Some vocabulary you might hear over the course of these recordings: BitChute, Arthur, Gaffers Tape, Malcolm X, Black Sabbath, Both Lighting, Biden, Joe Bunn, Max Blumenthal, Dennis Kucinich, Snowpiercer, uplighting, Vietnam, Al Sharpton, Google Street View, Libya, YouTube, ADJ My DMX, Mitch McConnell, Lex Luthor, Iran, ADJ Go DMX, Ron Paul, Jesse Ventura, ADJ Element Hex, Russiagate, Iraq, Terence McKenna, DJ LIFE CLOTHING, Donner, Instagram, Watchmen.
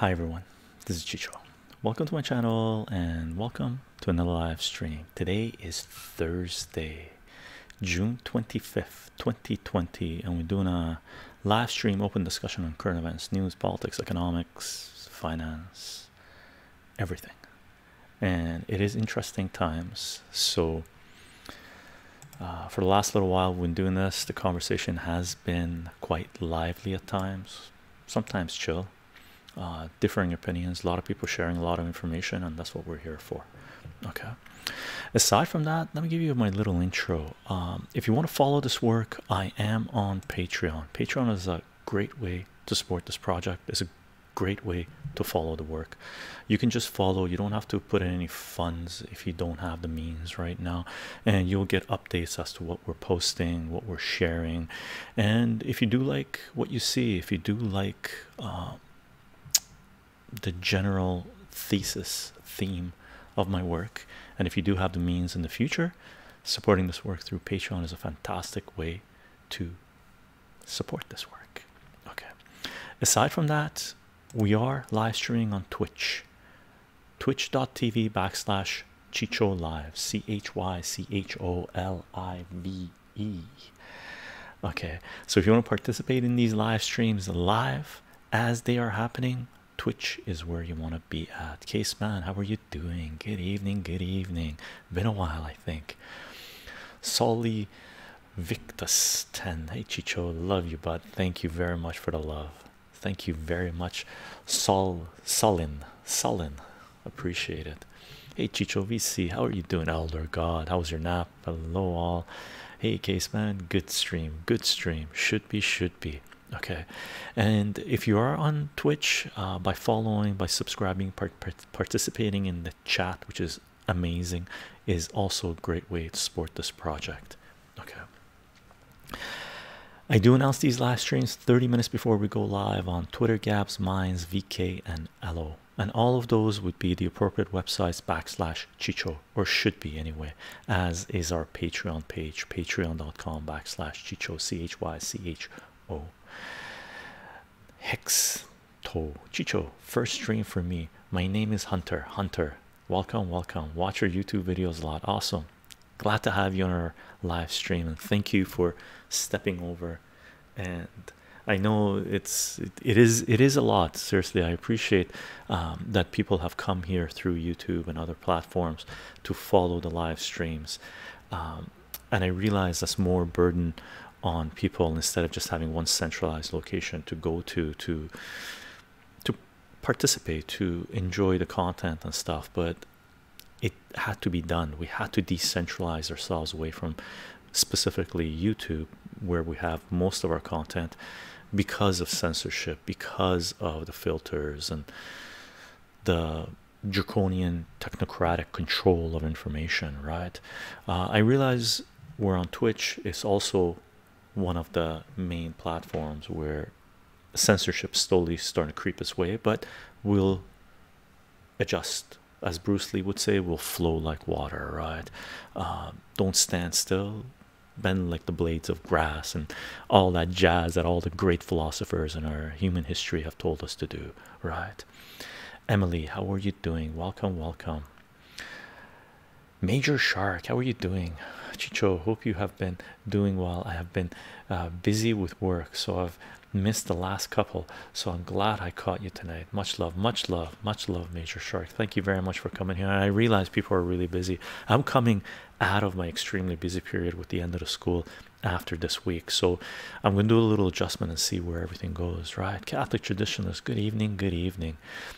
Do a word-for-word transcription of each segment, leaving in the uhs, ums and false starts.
Hi everyone, this is Chicho. Welcome to my channel and welcome to another live stream. Today is Thursday, June twenty-fifth, twenty twenty, and we're doing a live stream open discussion on current events, news, politics, economics, finance, everything. And it is interesting times. So uh, for the last little while when doing this, the conversation has been quite lively at times, sometimes chill. Uh, differing opinions, a lot of people sharing a lot of information, and that's what we're here for. Okay, aside from that, let me give you my little intro. Um, if you want to follow this work, I am on Patreon. Patreon is a great way to support this project. It's a great way to follow the work. You can just follow. You don't have to put in any funds if you don't have the means right now, and you'll get updates as to what we're posting, what we're sharing. And if you do like what you see, if you do like uh, the general thesis theme of my work, and if you do have the means in the future, supporting this work through Patreon is a fantastic way to support this work. Okay, aside from that, we are live streaming on Twitch, twitch.tv backslash Chicho Live, C H Y C H O L I V E. Okay, so if you want to participate in these live streams live as they are happening, Twitch is where you want to be at. Caseman, how are you doing? Good evening, good evening. Been a while, I think. Soli Victus ten. Hey Chicho, love you, bud. Thank you very much for the love. Thank you very much. Sol Solin. Solin. Appreciate it. Hey Chicho V C, how are you doing? Elder God, how was your nap? Hello all. Hey Caseman, good stream. Good stream. Should be, should be. Okay, and if you are on Twitch, uh, by following, by subscribing, part participating in the chat, which is amazing, is also a great way to support this project. Okay, I do announce these live streams thirty minutes before we go live on Twitter, Gabs, Minds, V K, and L O, and all of those would be the appropriate websites backslash Chicho, or should be anyway, as is our Patreon page, patreon.com backslash Chicho, C H Y C H O. Hex to Chicho, first stream for me. My name is Hunter. Hunter, welcome, welcome. Watch your YouTube videos a lot. Awesome. Glad to have you on our live stream, and thank you for stepping over. And I know it's it, it is it is a lot. Seriously, I appreciate um, that people have come here through YouTube and other platforms to follow the live streams, um, and I realize that's more burden on people instead of just having one centralized location to go to to to participate, to enjoy the content and stuff. But it had to be done. We had to decentralize ourselves away from specifically YouTube, where we have most of our content, because of censorship, because of the filters and the draconian technocratic control of information, right? uh, I realize we're on Twitch. It's also one of the main platforms where censorship slowly starting to creep its way, but we'll adjust. As Bruce Lee would say, we'll flow like water, right? Uh, don't stand still, bend like the blades of grass, and all that jazz that all the great philosophers in our human history have told us to do, right? Emily, how are you doing? Welcome, welcome. Major Shark, how are you doing? Chicho, hope you have been doing well. I have been uh, busy with work, so I've missed the last couple, so I'm glad I caught you tonight. Much love, much love, much love, Major Shark. Thank you very much for coming here. And I realize people are really busy. I'm coming out of my extremely busy period with the end of the school after this week, so I'm going to do a little adjustment and see where everything goes, right? Catholic Traditionalist, good evening, good evening.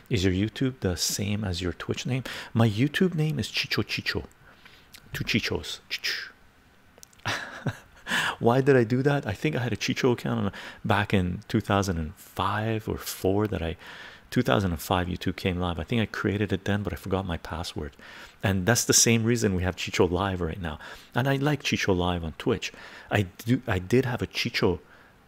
Is your YouTube the same as your Twitch name? My YouTube name is Chicho Chicho. Two Chichos. Ch -ch. Why did I do that? I think I had a Chicho account back in two thousand five or four. That I two thousand five YouTube came live. I think I created it then, but I forgot my password, and that's the same reason we have Chicho Live right now. And I like Chicho Live on Twitch. I do. I did have a Chicho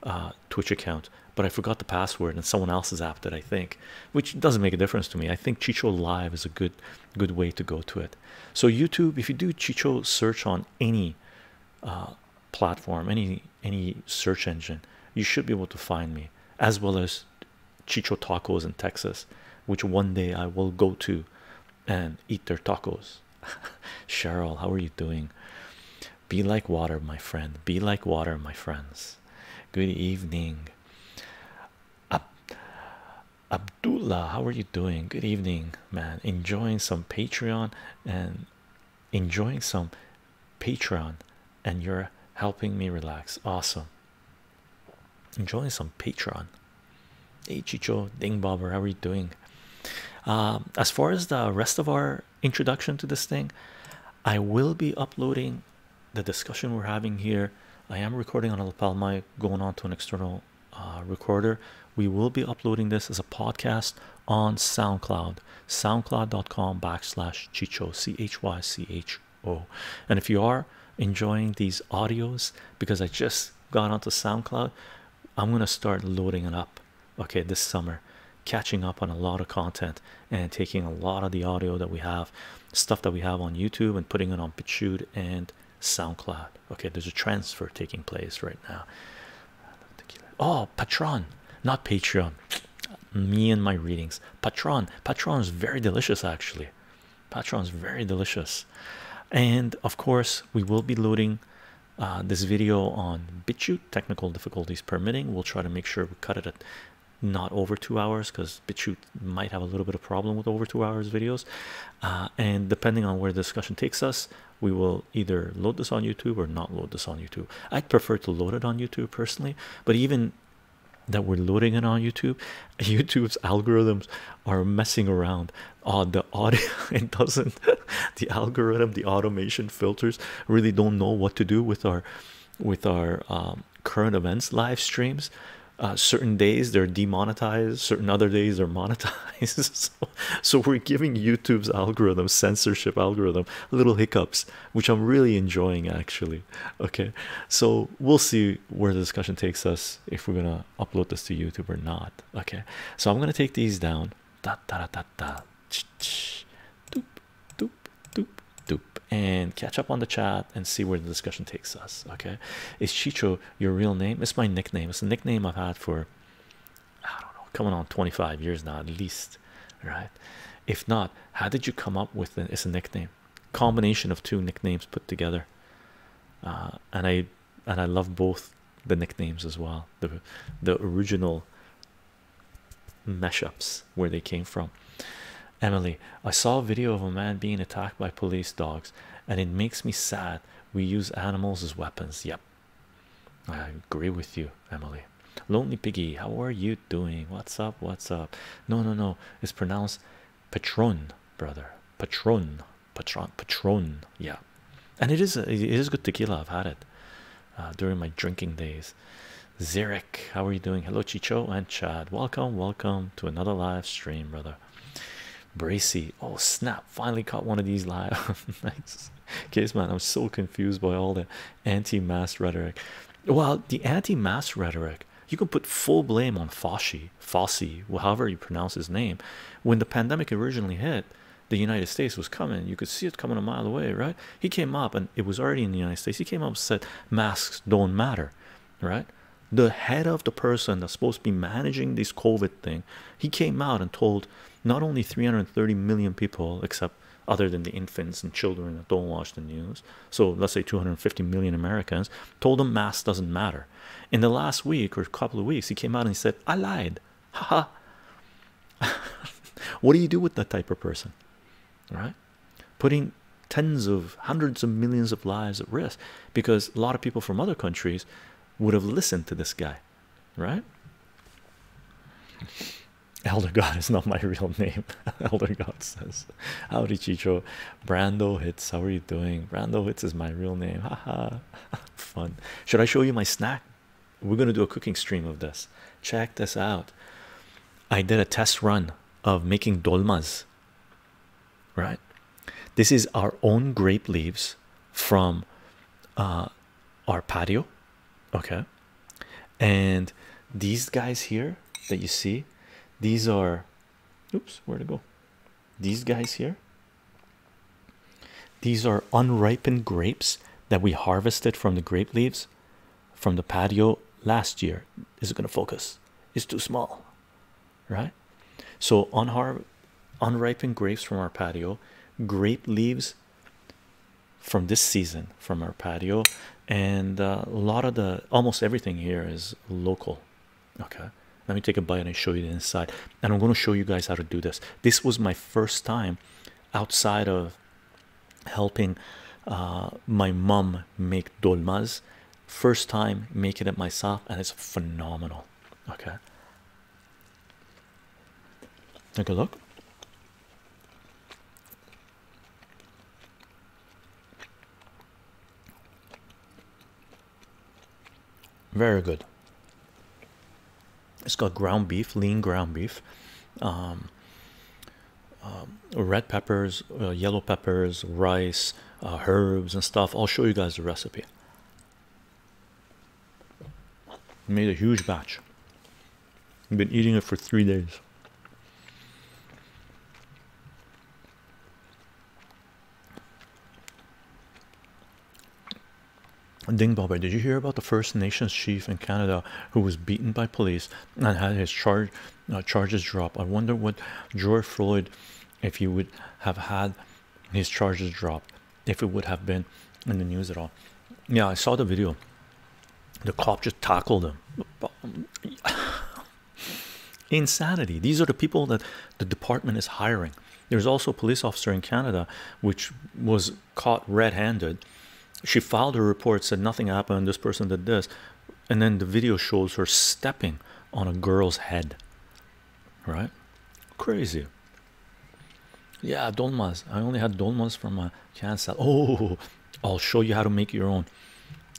uh, Twitch account, but I forgot the password, and someone else's app that I think, which doesn't make a difference to me. I think Chicho Live is a good good way to go to it. So YouTube, if you do Chicho search on any uh, platform, any any search engine, you should be able to find me, as well as Chicho tacos in Texas, which one day I will go to and eat their tacos. Cheryl, how are you doing? Be like water, my friend. Be like water, my friends. Good evening. Ab Abdullah, how are you doing? Good evening, man. Enjoying some Patreon and enjoying some Patreon, and you're helping me relax. Awesome. Enjoying some Patreon. Hey, Chicho, Ding Bobber, how are you doing? Um, as far as the rest of our introduction to this thing, I will be uploading the discussion we're having here. I am recording on a lapel mic, going on to an external uh, recorder. We will be uploading this as a podcast on SoundCloud, soundcloud.com backslash Chicho, C H Y C H O. And if you are enjoying these audios, because I just got onto SoundCloud, I'm gonna start loading it up, okay, this summer, catching up on a lot of content and taking a lot of the audio that we have, stuff that we have on YouTube, and putting it on BitChute and SoundCloud. Okay, there's a transfer taking place right now. Oh, Patron, not Patreon. Me and my readings. Patron, Patron is very delicious, actually. Patron is very delicious. And of course, we will be loading uh, this video on BitChute, technical difficulties permitting. We'll try to make sure we cut it at not over two hours, because BitChute might have a little bit of problem with over two hours videos, uh, and depending on where the discussion takes us, we will either load this on YouTube or not load this on YouTube. I'd prefer to load it on YouTube personally, but even that we're loading it on YouTube, YouTube's algorithms are messing around. Oh, the audio, it doesn't, the algorithm, the automation filters really don't know what to do with our with our um, current events live streams. Uh, certain days they're demonetized, certain other days they're monetized. so, so we're giving YouTube's algorithm, censorship algorithm, little hiccups, which I'm really enjoying, actually. Okay, so we'll see where the discussion takes us, if we're gonna upload this to YouTube or not. Okay, so I'm gonna take these down. Da, da, da, da, da. Ch -ch. Doop, doop, doop, doop. And catch up on the chat and see where the discussion takes us. Okay, is Chicho your real name? It's my nickname. It's a nickname I've had for, I don't know, coming on twenty-five years now at least, right? If not, how did you come up with it? It's a nickname, combination of two nicknames put together, uh, and I and I love both the nicknames as well, the the original mashups where they came from. Emily, I saw a video of a man being attacked by police dogs, and it makes me sad. We use animals as weapons. Yep, I agree with you, Emily. Lonely Piggy, how are you doing? What's up? What's up? No, no, no. It's pronounced Patron, brother. Patron, Patron, Patron. Yeah, and it is it is good tequila. I've had it uh, during my drinking days. Zerek, how are you doing? Hello, Chicho and Chad. Welcome, welcome to another live stream, brother. Bracy, oh snap, finally caught one of these live. Nice. Case man, I'm so confused by all the anti-mass rhetoric. Well, the anti-mass rhetoric, you can put full blame on Fauci, Fauci, however you pronounce his name. When the pandemic originally hit, the United States was coming. You could see it coming a mile away, right? He came up, and it was already in the United States. He came up and said masks don't matter, right? The head of the person that's supposed to be managing this COVID thing, he came out and told not only three hundred thirty million people, except other than the infants and children that don't watch the news, so let's say two hundred fifty million Americans, told them mask doesn't matter. In the last week or couple of weeks, he came out and he said, I lied. Haha. What do you do with that type of person? Right? Putting tens of hundreds of millions of lives at risk, because a lot of people from other countries would have listened to this guy, right? Elder God is not my real name. Elder God says, howdy Chicho. Brando Hits, how are you doing? Brando Hits is my real name. Haha. Fun. Should I show you my snack? We're going to do a cooking stream of this. Check this out. I did a test run of making dolmas, right? This is our own grape leaves from uh, our patio, okay? And these guys here that you see, these are, oops, where to go? These guys here, these are unripened grapes that we harvested from the grape leaves from the patio last year. Is it going to focus? It's too small. right? So unhar unripened grapes from our patio, grape leaves from this season from our patio, and uh, a lot of the almost everything here is local. Okay, let me take a bite and show you the inside, and I'm going to show you guys how to do this. This was my first time outside of helping uh, my mom make dolmas, first time making it myself, and it's phenomenal. Okay, take a look. Very good. It's got ground beef, lean ground beef, um, um, red peppers, uh, yellow peppers, rice, uh, herbs and stuff. I'll show you guys the recipe. Made a huge batch. I've been eating it for three days. Dingbobber, did you hear about the First Nations chief in Canada who was beaten by police and had his charge uh, charges dropped? I wonder what George Floyd, if he would have had his charges dropped, if it would have been in the news at all. Yeah, I saw the video. The cop just tackled him. Insanity. These are the people that the department is hiring. There's also a police officer in Canada which was caught red-handed. She filed her report, said nothing happened, this person did this, and then the video shows her stepping on a girl's head. Right? Crazy. Yeah, dolmas. I only had dolmas from a can salad. Oh, I'll show you how to make your own.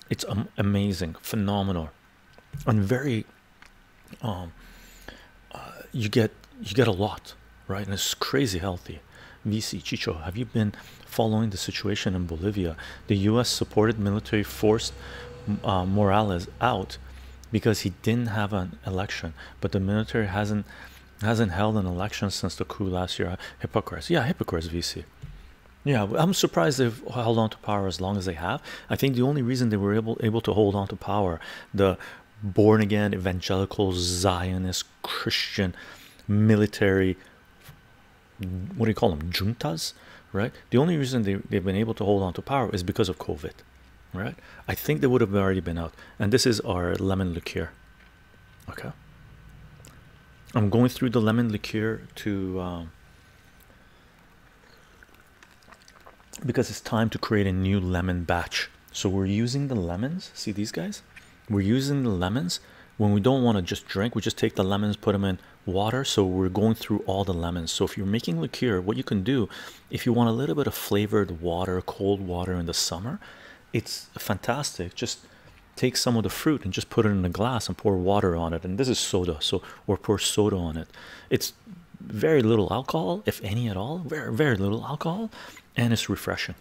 It's um, amazing, phenomenal, and very um uh, you get you get a lot, right? And it's crazy healthy. V C Chicho, have you been following the situation in Bolivia? The U S supported military forced uh, Morales out because he didn't have an election, but the military hasn't hasn't held an election since the coup last year. Hypocrites. Yeah, hypocrites, V C. Yeah, I'm surprised they've held on to power as long as they have. I think the only reason they were able able to hold on to power, the born-again evangelical Zionist Christian military, what do you call them, juntas, right? The only reason they, they've been able to hold on to power is because of COVID, right? I think they would have already been out. And this is our lemon liqueur. Okay, I'm going through the lemon liqueur to um, because it's time to create a new lemon batch. So we're using the lemons. See these guys? We're using the lemons. When we don't want to just drink, we just take the lemons, put them in water. So we're going through all the lemons. So if you're making liqueur, what you can do, if you want a little bit of flavored water, cold water in the summer, it's fantastic. Just take some of the fruit and just put it in a glass and pour water on it. And this is soda, so or pour soda on it. It's very little alcohol, if any at all, very very little alcohol, and it's refreshing.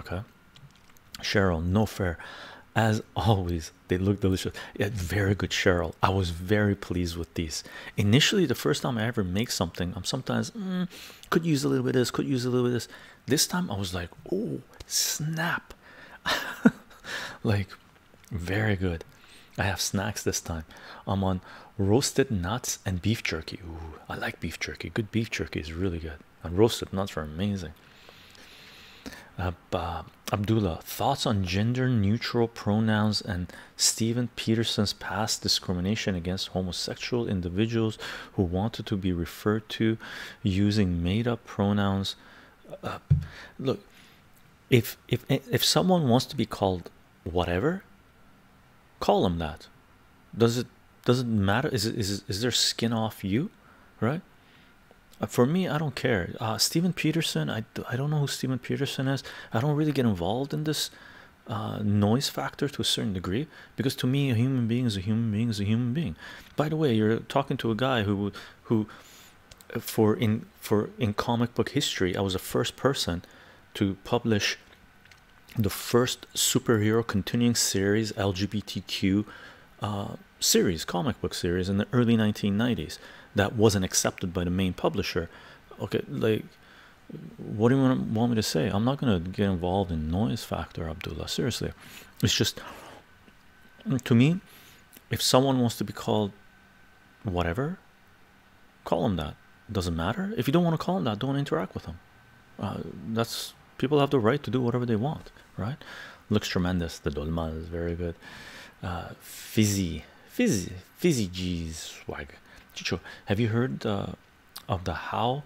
Okay, Cheryl, no fair, as always, they look delicious. Yeah, very good, Cheryl. I was very pleased with these. Initially, the first time I ever make something, I'm sometimes mm, could use a little bit of this, could use a little bit of this. This time I was like, oh snap. Like, very good. I have snacks this time. I'm on roasted nuts and beef jerky. Ooh, I like beef jerky. Good beef jerky is really good, and roasted nuts are amazing. Uh, uh, Abdullah, thoughts on gender neutral pronouns and Steven Peterson's past discrimination against homosexual individuals who wanted to be referred to using made-up pronouns. Uh, look, if if if someone wants to be called whatever, call them that. Does it does it matter? Is it, is is their skin off you, right? For me, I don't care. Uh, Steven Peterson, I, I don't know who Steven Peterson is. I don't really get involved in this uh, noise factor to a certain degree, because to me, a human being is a human being is a human being. By the way, you're talking to a guy who, who, for in for in comic book history, I was the first person to publish the first superhero continuing series L G B T Q uh, series, comic book series, in the early nineteen nineties. That wasn't accepted by the main publisher. Okay, like, what do you want, want me to say? I'm not gonna get involved in noise factor, Abdullah, seriously. It's just, to me, if someone wants to be called whatever, Call him that. Doesn't matter. If you don't want to call him that, don't interact with him. Uh, that's, people have the right to do whatever they want, right? Looks tremendous. The dolma is very good. Uh, fizzy, fizzy, fizzy G's swag. Chicho, have you heard uh, of the how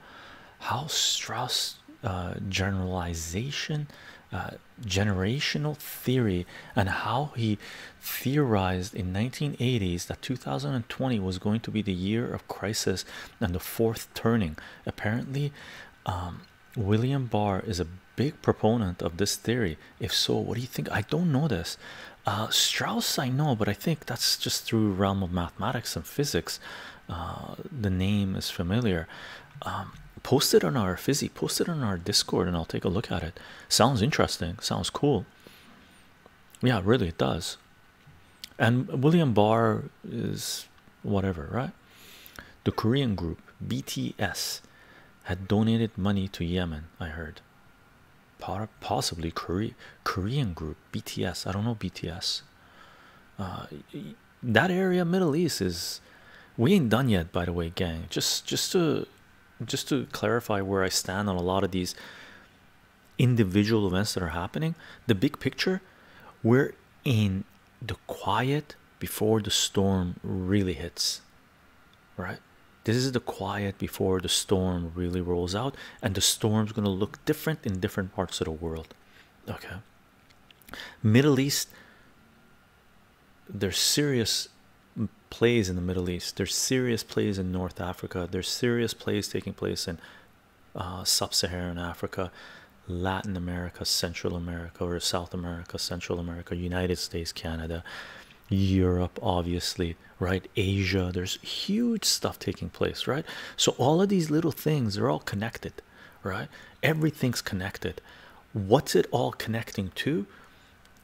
how Strauss uh, generalization uh, generational theory, and how he theorized in nineteen eighties that two thousand twenty was going to be the year of crisis and the fourth turning? Apparently um, William Barr is a big proponent of this theory. If so, what do you think? I don't know this. Uh, Strauss I know, but I think that's just through realm of mathematics and physics. Uh, the name is familiar. Um, post it on our fizzy, post it on our Discord, and I'll take a look at it. Sounds interesting, sounds cool. Yeah, really, it does. And William Barr is whatever, right? The Korean group B T S had donated money to Yemen, I heard. Possibly Korea, Korean group B T S. I don't know B T S. Uh, that area, Middle East, is, we ain't done yet, by the way, gang. Just, just to, just to clarify where I stand on a lot of these individual events that are happening. The big picture, we're in the quiet before the storm really hits, right? This is the quiet before the storm really rolls out, and the storm's going to look different in different parts of the world. Okay, Middle East, there's serious plays in the Middle East, there's serious plays in North Africa, there's serious plays taking place in uh, sub-Saharan Africa, Latin America, Central America, or South America, Central America, United States, Canada, Europe, obviously, right? Asia, there's huge stuff taking place, right? So all of these little things, they're all connected, right? Everything's connected. What's it all connecting to?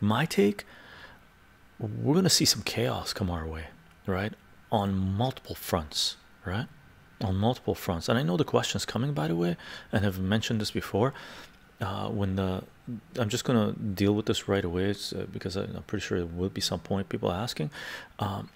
My take, we're gonna see some chaos come our way, right? On multiple fronts, right? On multiple fronts. And I know the question's coming, by the way, and I've mentioned this before. Uh, when the I'm just gonna deal with this right away, it's, uh, because I, I'm pretty sure there will be some point people asking um,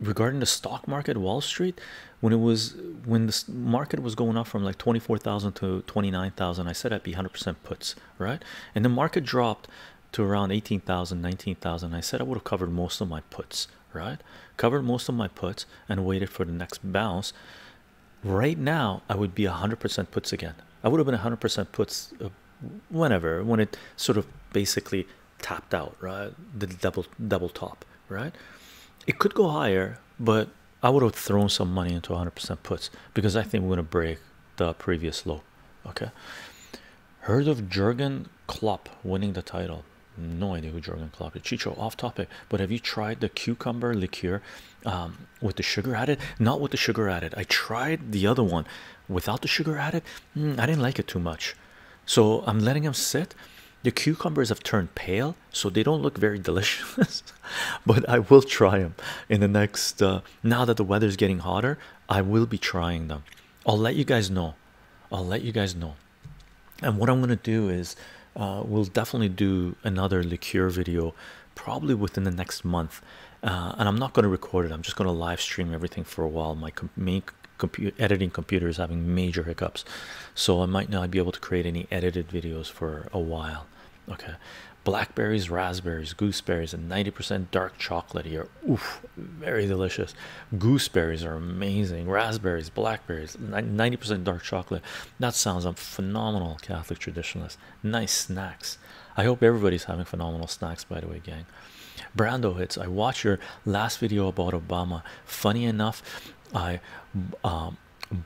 regarding the stock market, Wall Street. When it was, when the market was going up from like twenty-four thousand to twenty-nine thousand, I said I'd be one hundred percent puts, right? And the market dropped to around eighteen thousand, nineteen thousand. I said I would have covered most of my puts, right? Covered most of my puts and waited for the next bounce. Right now, I would be one hundred percent puts again. I would have been one hundred percent puts whenever, when it sort of basically tapped out, right? The double double top, right? It could go higher, but I would have thrown some money into one hundred percent puts because I think we're going to break the previous low, okay? Heard of Jurgen Klopp winning the title? No idea who Jurgen Klopp is. Chicho, off topic, but have you tried the cucumber liqueur um, with the sugar added? Not with the sugar added. I tried the other one without the sugar added. Mm, I didn't like it too much, so I'm letting them sit. The cucumbers have turned pale, so they don't look very delicious. But I will try them in the next. Uh, now that the weather's getting hotter, I will be trying them. I'll let you guys know. I'll let you guys know. And what I'm gonna do is, Uh, we'll definitely do another liqueur video probably within the next month, uh, and I'm not going to record it. I'm just going to live stream everything for a while. My com main computer editing computer is having major hiccups, so I might not be able to create any edited videos for a while. Okay, blackberries, raspberries, gooseberries, and ninety percent dark chocolate here. Oof, very delicious. Gooseberries are amazing. Raspberries, blackberries, ninety percent dark chocolate. That sounds a phenomenal, Catholic traditionalist. Nice snacks. I hope everybody's having phenomenal snacks, by the way, gang. Brando hits. I watched your last video about Obama. Funny enough, I um,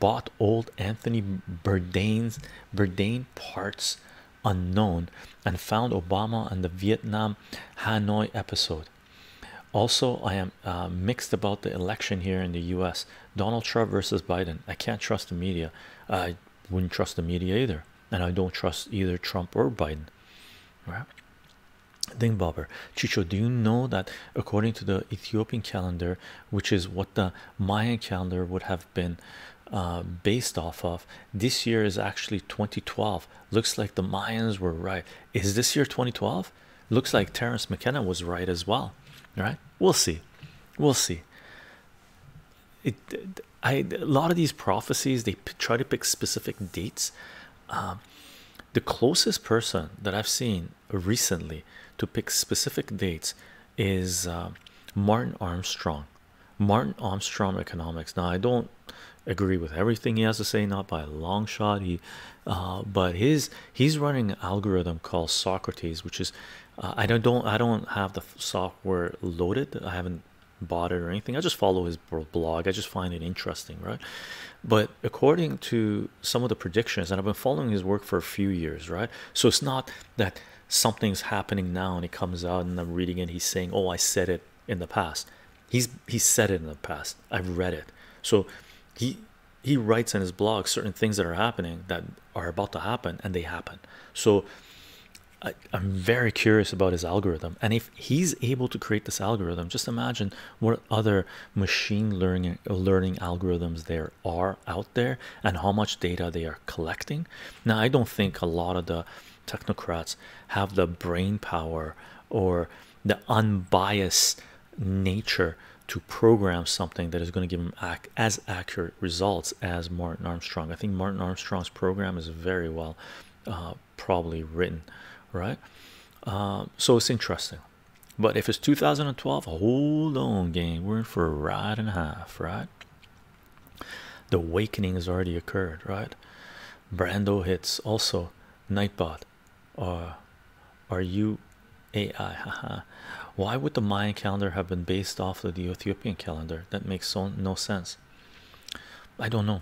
bought old Anthony Bourdain's Bourdain parts unknown and found Obama and the Vietnam Hanoi episode. Also, I am uh, mixed about the election here in the U S Donald Trump versus Biden. I can't trust the media. I wouldn't trust the media either, and I don't trust either Trump or Biden, right? Ding Bobber. Chicho, do you know that according to the Ethiopian calendar, which is what the Mayan calendar would have been Uh, based off of, this year is actually twenty twelve. Looks like the Mayans were right. Is this year twenty twelve? Looks like Terence McKenna was right as well, right? We'll see, we'll see. it, I a lot of these prophecies, they try to pick specific dates. Um, the closest person that I've seen recently to pick specific dates is uh, Martin Armstrong. Martin Armstrong economics. Now, I don't agree with everything he has to say, not by a long shot. He, uh, but his he's running an algorithm called Socrates, which is uh, I don't don't I don't have the software loaded. I haven't bought it or anything. I just follow his blog. I just find it interesting, right? But according to some of the predictions, and I've been following his work for a few years, right? So it's not that something's happening now and it comes out and I'm reading it. He's saying, "Oh, I said it in the past." He's he said it in the past. I've read it. So he he writes in his blog certain things that are happening that are about to happen, and they happen. So I, I'm very curious about his algorithm. And if he's able to create this algorithm, just imagine what other machine learning learning algorithms there are out there and how much data they are collecting. Now, I don't think a lot of the technocrats have the brain power or the unbiased nature to program something that is going to give him ac as accurate results as Martin Armstrong. I think Martin Armstrong's program is very well uh, probably written, right? Um, so it's interesting. But if it's two thousand twelve, hold on, gang, we're in for a ride and a half, right? The awakening has already occurred, right? Brando hits. Also, Nightbot, uh, are you A I? Haha. Why would the Mayan calendar have been based off of the Ethiopian calendar? That makes so no sense. I don't know.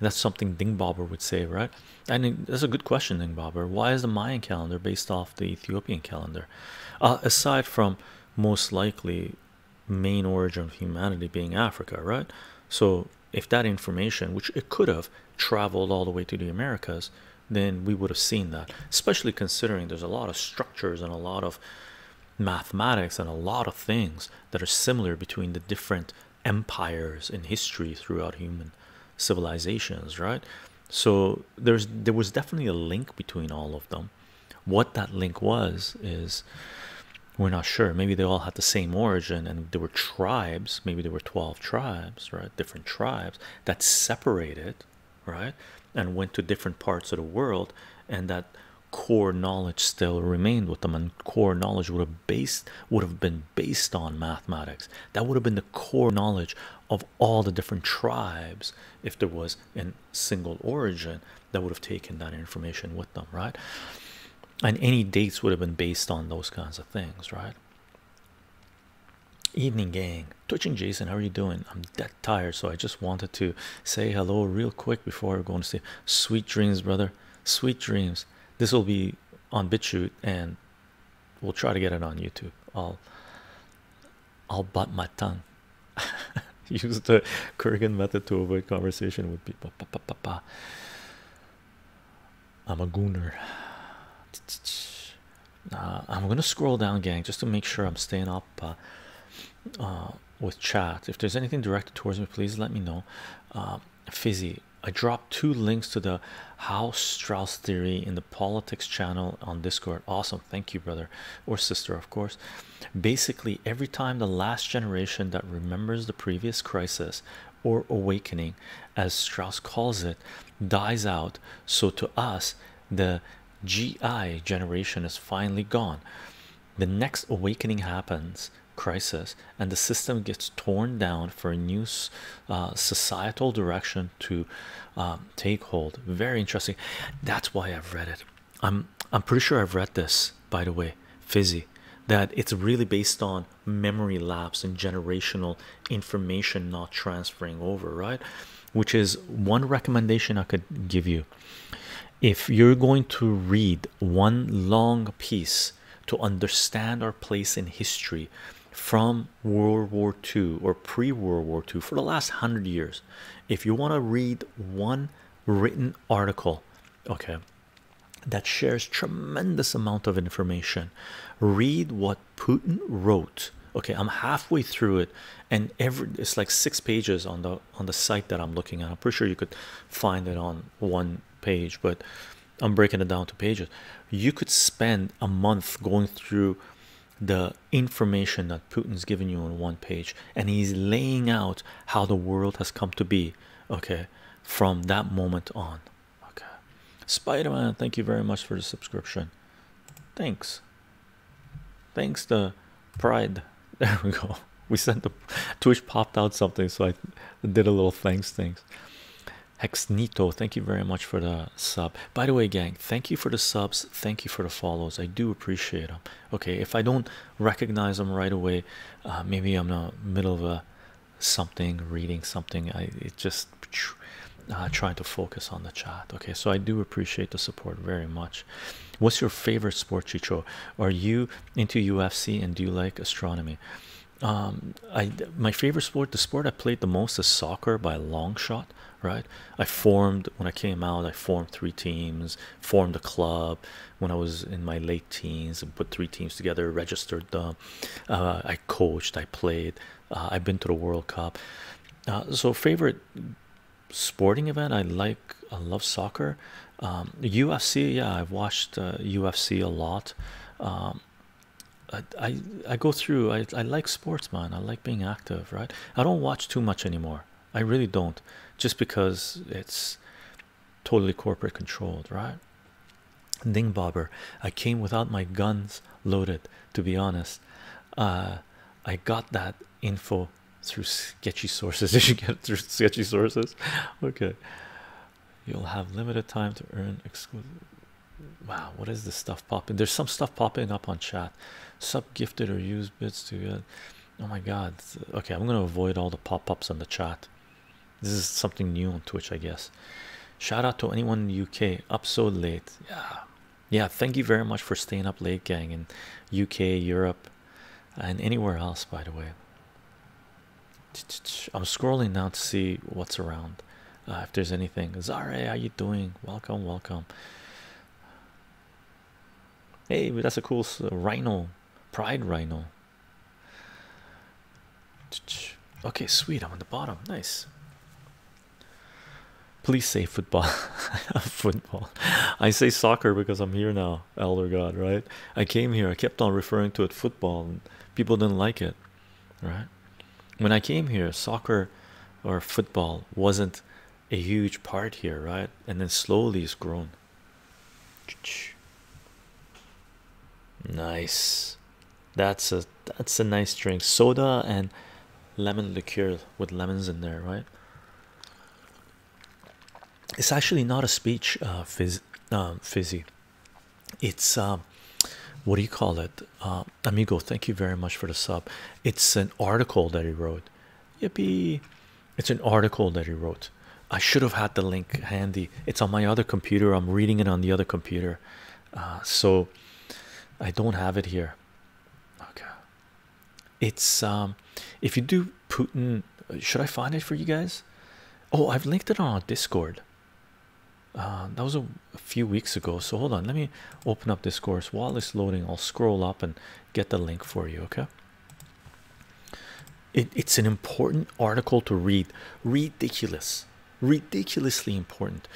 That's something Dingbobber would say, right? I mean, that's a good question, Dingbobber. Why is the Mayan calendar based off the Ethiopian calendar? Uh, aside from most likely main origin of humanity being Africa, right? So if that information, which it could have traveled all the way to the Americas, then we would have seen that. Especially considering there's a lot of structures and a lot of mathematics and a lot of things that are similar between the different empires in history throughout human civilizations, right? So there's there was definitely a link between all of them. What that link was is we're not sure. Maybe they all had the same origin and there were tribes. Maybe there were twelve tribes, right? Different tribes that separated, right, and went to different parts of the world, and that core knowledge still remained with them, and core knowledge would have based would have been based on mathematics. That would have been the core knowledge of all the different tribes. If there was a single origin, that would have taken that information with them, right? And any dates would have been based on those kinds of things, right? Evening, gang. Twitching Jason, how are you doing? I'm dead tired, so I just wanted to say hello real quick before we're going to sleep. Sweet dreams, brother. Sweet dreams. This will be on BitChute, and we'll try to get it on YouTube. I'll I'll butt my tongue. Use the Kurgan method to avoid conversation with people. Pa, pa, pa, pa. I'm a gooner. Uh, I'm gonna scroll down, gang, just to make sure I'm staying up uh, uh, with chat. If there's anything directed towards me, please let me know. Uh, Fizzy. I dropped two links to the How Strauss Theory in the Politics channel on Discord. Awesome. Thank you, brother. Or sister, of course. Basically, every time the last generation that remembers the previous crisis or awakening, as Strauss calls it, dies out, so to us, the G I generation is finally gone. The next awakening happens, crisis, and the system gets torn down for a new uh, societal direction to um, take hold. Very interesting. That's why I've read it. I'm I'm pretty sure I've read this, by the way, Fizzy, that it's really based on memory lapse and generational information not transferring over, right? Which is one recommendation I could give you. If you're going to read one long piece to understand our place in history from World War Two or pre-World War Two for the last hundred years, if you want to read one written article, okay, that shares tremendous amount of information, read what Putin wrote. Okay, I'm halfway through it, and every it's like six pages on the on the site that I'm looking at. I'm pretty sure you could find it on one page, but I'm breaking it down to pages. You could spend a month going through the information that Putin's given you on one page, and he's laying out how the world has come to be, okay, from that moment on. Okay, Spider-Man, thank you very much for the subscription. Thanks. Thanks to Pride. There we go. We sent the Twitch popped out something, so I did a little thanks things. Hexnito, thank you very much for the sub. By the way, gang, thank you for the subs. Thank you for the follows. I do appreciate them. Okay, if I don't recognize them right away, uh, maybe I'm in the middle of a something, reading something. I it just uh, trying to focus on the chat. Okay, so I do appreciate the support very much. What's your favorite sport, Chicho? Are you into U F C and do you like astronomy? Um, I my favorite sport, the sport I played the most is soccer by a long shot. Right, I formed when I came out. I formed three teams, formed a club when I was in my late teens, and put three teams together, registered them. Uh, I coached, I played. Uh, I've been to the World Cup. Uh, so favorite sporting event? I like, I love soccer. Um, U F C, yeah, I've watched uh, U F C a lot. Um, I, I I go through. I I like sports, man. I like being active, right? I don't watch too much anymore. I really don't, just because it's totally corporate controlled, right? Ding Bobber, I came without my guns loaded, to be honest. Uh, I got that info through sketchy sources. Did you get it through sketchy sources? Okay. You'll have limited time to earn exclusive. Wow, what is this stuff popping? There's some stuff popping up on chat. Sub gifted or used bits to get. Oh my God. Okay, I'm going to avoid all the pop-ups on the chat. This is something new on Twitch, I guess. Shout out to anyone in the U K up so late. Yeah, yeah. Thank you very much for staying up late, gang, in U K, Europe, and anywhere else. By the way, I'm scrolling now to see what's around. Uh, if there's anything, Zare, how you doing? Welcome, welcome. Hey, that's a cool uh, rhino, pride rhino. Okay, sweet. I'm on the bottom. Nice. Please say football. Football. I say soccer because I'm here now, elder god, right? I came here, I kept on referring to it football, and people didn't like it, right? When I came here, soccer or football wasn't a huge part here, right? And then slowly it's grown. Nice. That's a that's a nice drink. Soda and lemon liqueur with lemons in there, right? It's actually not a speech uh, fizz, um, fizzy. It's, um, what do you call it? Uh, amigo, thank you very much for the sub. It's an article that he wrote. Yippee. It's an article that he wrote. I should have had the link handy. It's on my other computer. I'm reading it on the other computer. Uh, so I don't have it here. Okay. It's, um, if you do Putin, should I find it for you guys? Oh, I've linked it on Discord. Uh, that was a, a few weeks ago, so hold on, let me open up this course while it's loading. I'll scroll up and get the link for you. Okay, it, it's an important article to read. Ridiculous, ridiculously important.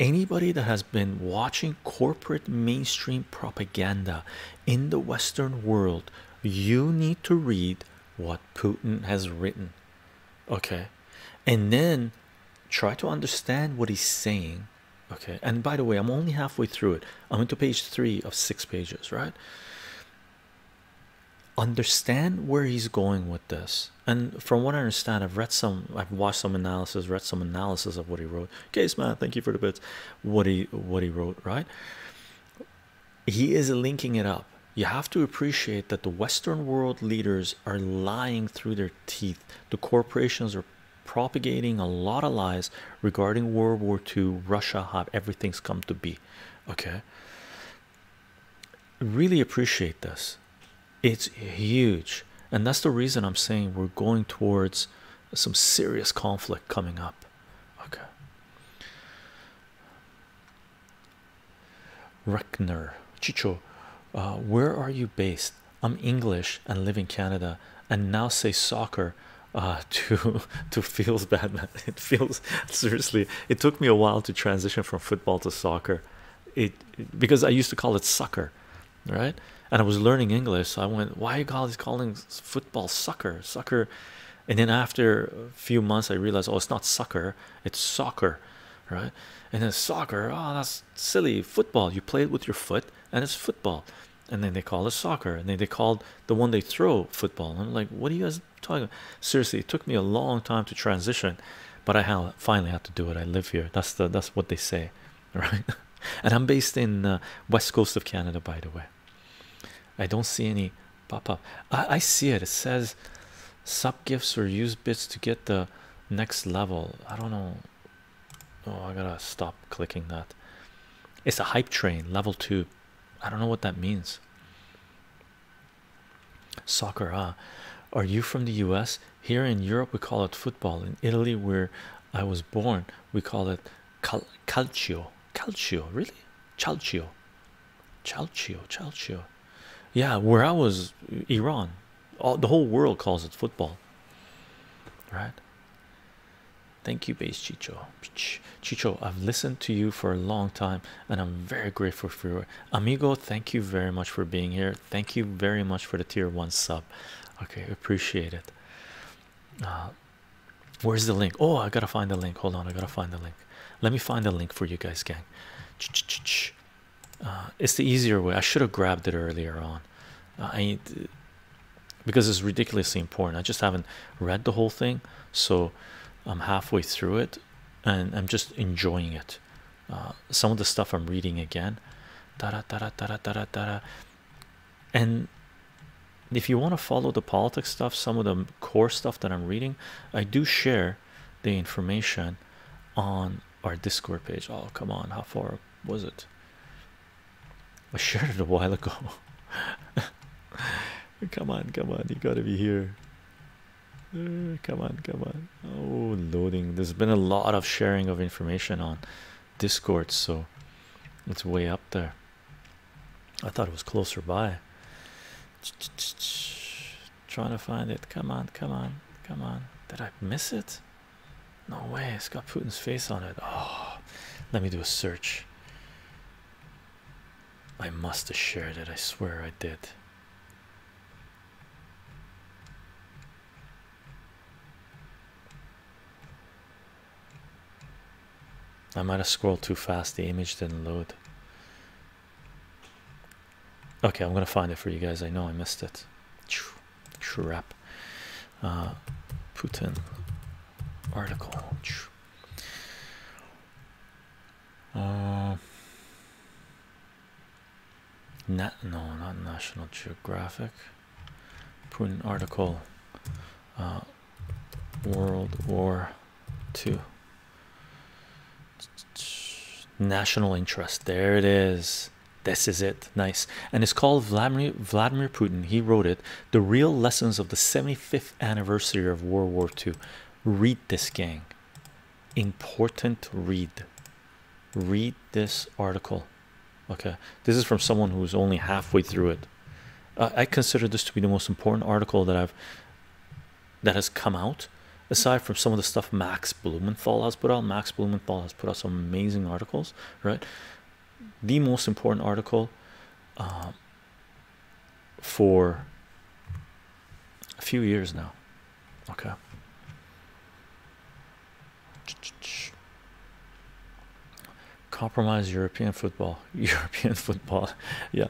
Anybody that has been watching corporate mainstream propaganda in the Western world, you need to read what Putin has written, okay, and then try to understand what he's saying. Okay, and by the way, I'm only halfway through it. I'm into page three of six pages, right? Understand where he's going with this. And from what I understand, I've read some, I've watched some analysis, read some analysis of what he wrote. Case man, thank you for the bits. What he what he wrote, right? He is linking it up. You have to appreciate that the Western world leaders are lying through their teeth. The corporations are propagating a lot of lies regarding World War Two, Russia, how everything's come to be. Okay, really appreciate this. It's huge, and that's the reason I'm saying we're going towards some serious conflict coming up. Okay, Reckner, Chicho, uh, where are you based? I'm English and live in Canada, and now say soccer Uh, to to feels bad, man. It feels, seriously, it took me a while to transition from football to soccer, it, it because I used to call it soccer, right? and I was learning English, so I went, why are you guys calling football soccer, soccer? And then after a few months, I realized, oh, it's not soccer, it's soccer, right? And then soccer, oh, that's silly. Football, you play it with your foot, and it's football. And then they call it soccer, and then they called the one they throw football. And I'm like, what are you guys talking about? Seriously, it took me a long time to transition, but I have, finally had to do it. I live here. That's the that's what they say, right? And I'm based in uh, west coast of Canada, by the way. I don't see any pop up. I, I see it. It says sub gifts or use bits to get the next level. I don't know. Oh, I gotta stop clicking that. It's a hype train, level two. I don't know what that means. Soccer, huh? Are you from the U S? Here in Europe, we call it football. In Italy, where I was born, we call it cal calcio. Calcio, really? Calcio. Calcio, calcio. Yeah, where I was, Iran. All, the whole world calls it football. Right? Thank you, Base Chicho. Chicho, I've listened to you for a long time, and I'm very grateful for you. Amigo, thank you very much for being here. Thank you very much for the tier one sub. Okay, appreciate it. Uh, where's the link? Oh, I gotta find the link. Hold on, I gotta find the link. Let me find the link for you guys, gang. Uh, it's the easier way. I should have grabbed it earlier on. Uh, I need to, because it's ridiculously important. I just haven't read the whole thing, so I'm halfway through it and I'm just enjoying it. Uh, some of the stuff I'm reading again. Da -da -da -da -da -da -da -da. And if you want to follow the politics stuff, some of the core stuff that I'm reading, I do share the information on our Discord page. Oh, come on, how far was it? I shared it a while ago. Come on, come on, you gotta be here. Come on, come on. Oh, loading. There's been a lot of sharing of information on Discord, so it's way up there. I thought it was closer by. Trying to find it. Come on, come on, come on. Did I miss it? No way. It's got Putin's face on it. Oh, let me do a search. I must have shared it. I swear I did. I might have scrolled too fast. The image didn't load. Okay, I'm gonna find it for you guys. I know I missed it. Crap. Uh, Putin article. Uh, not no, not National Geographic. Putin article. Uh, World War Two. National interest, there it is. This is it. Nice. And it's called Vladimir Vladimir Putin. He wrote it, The Real Lessons of the seventy-fifth Anniversary of World War Two. Read this, gang. Important read. Read this article. Okay, this is from someone who's only halfway through it. uh, I consider this to be the most important article that I've that has come out, aside from some of the stuff Max Blumenthal has put out. Max Blumenthal has put out some amazing articles, right? The most important article uh, for a few years now. Okay. Compromise European football. European football. Yeah.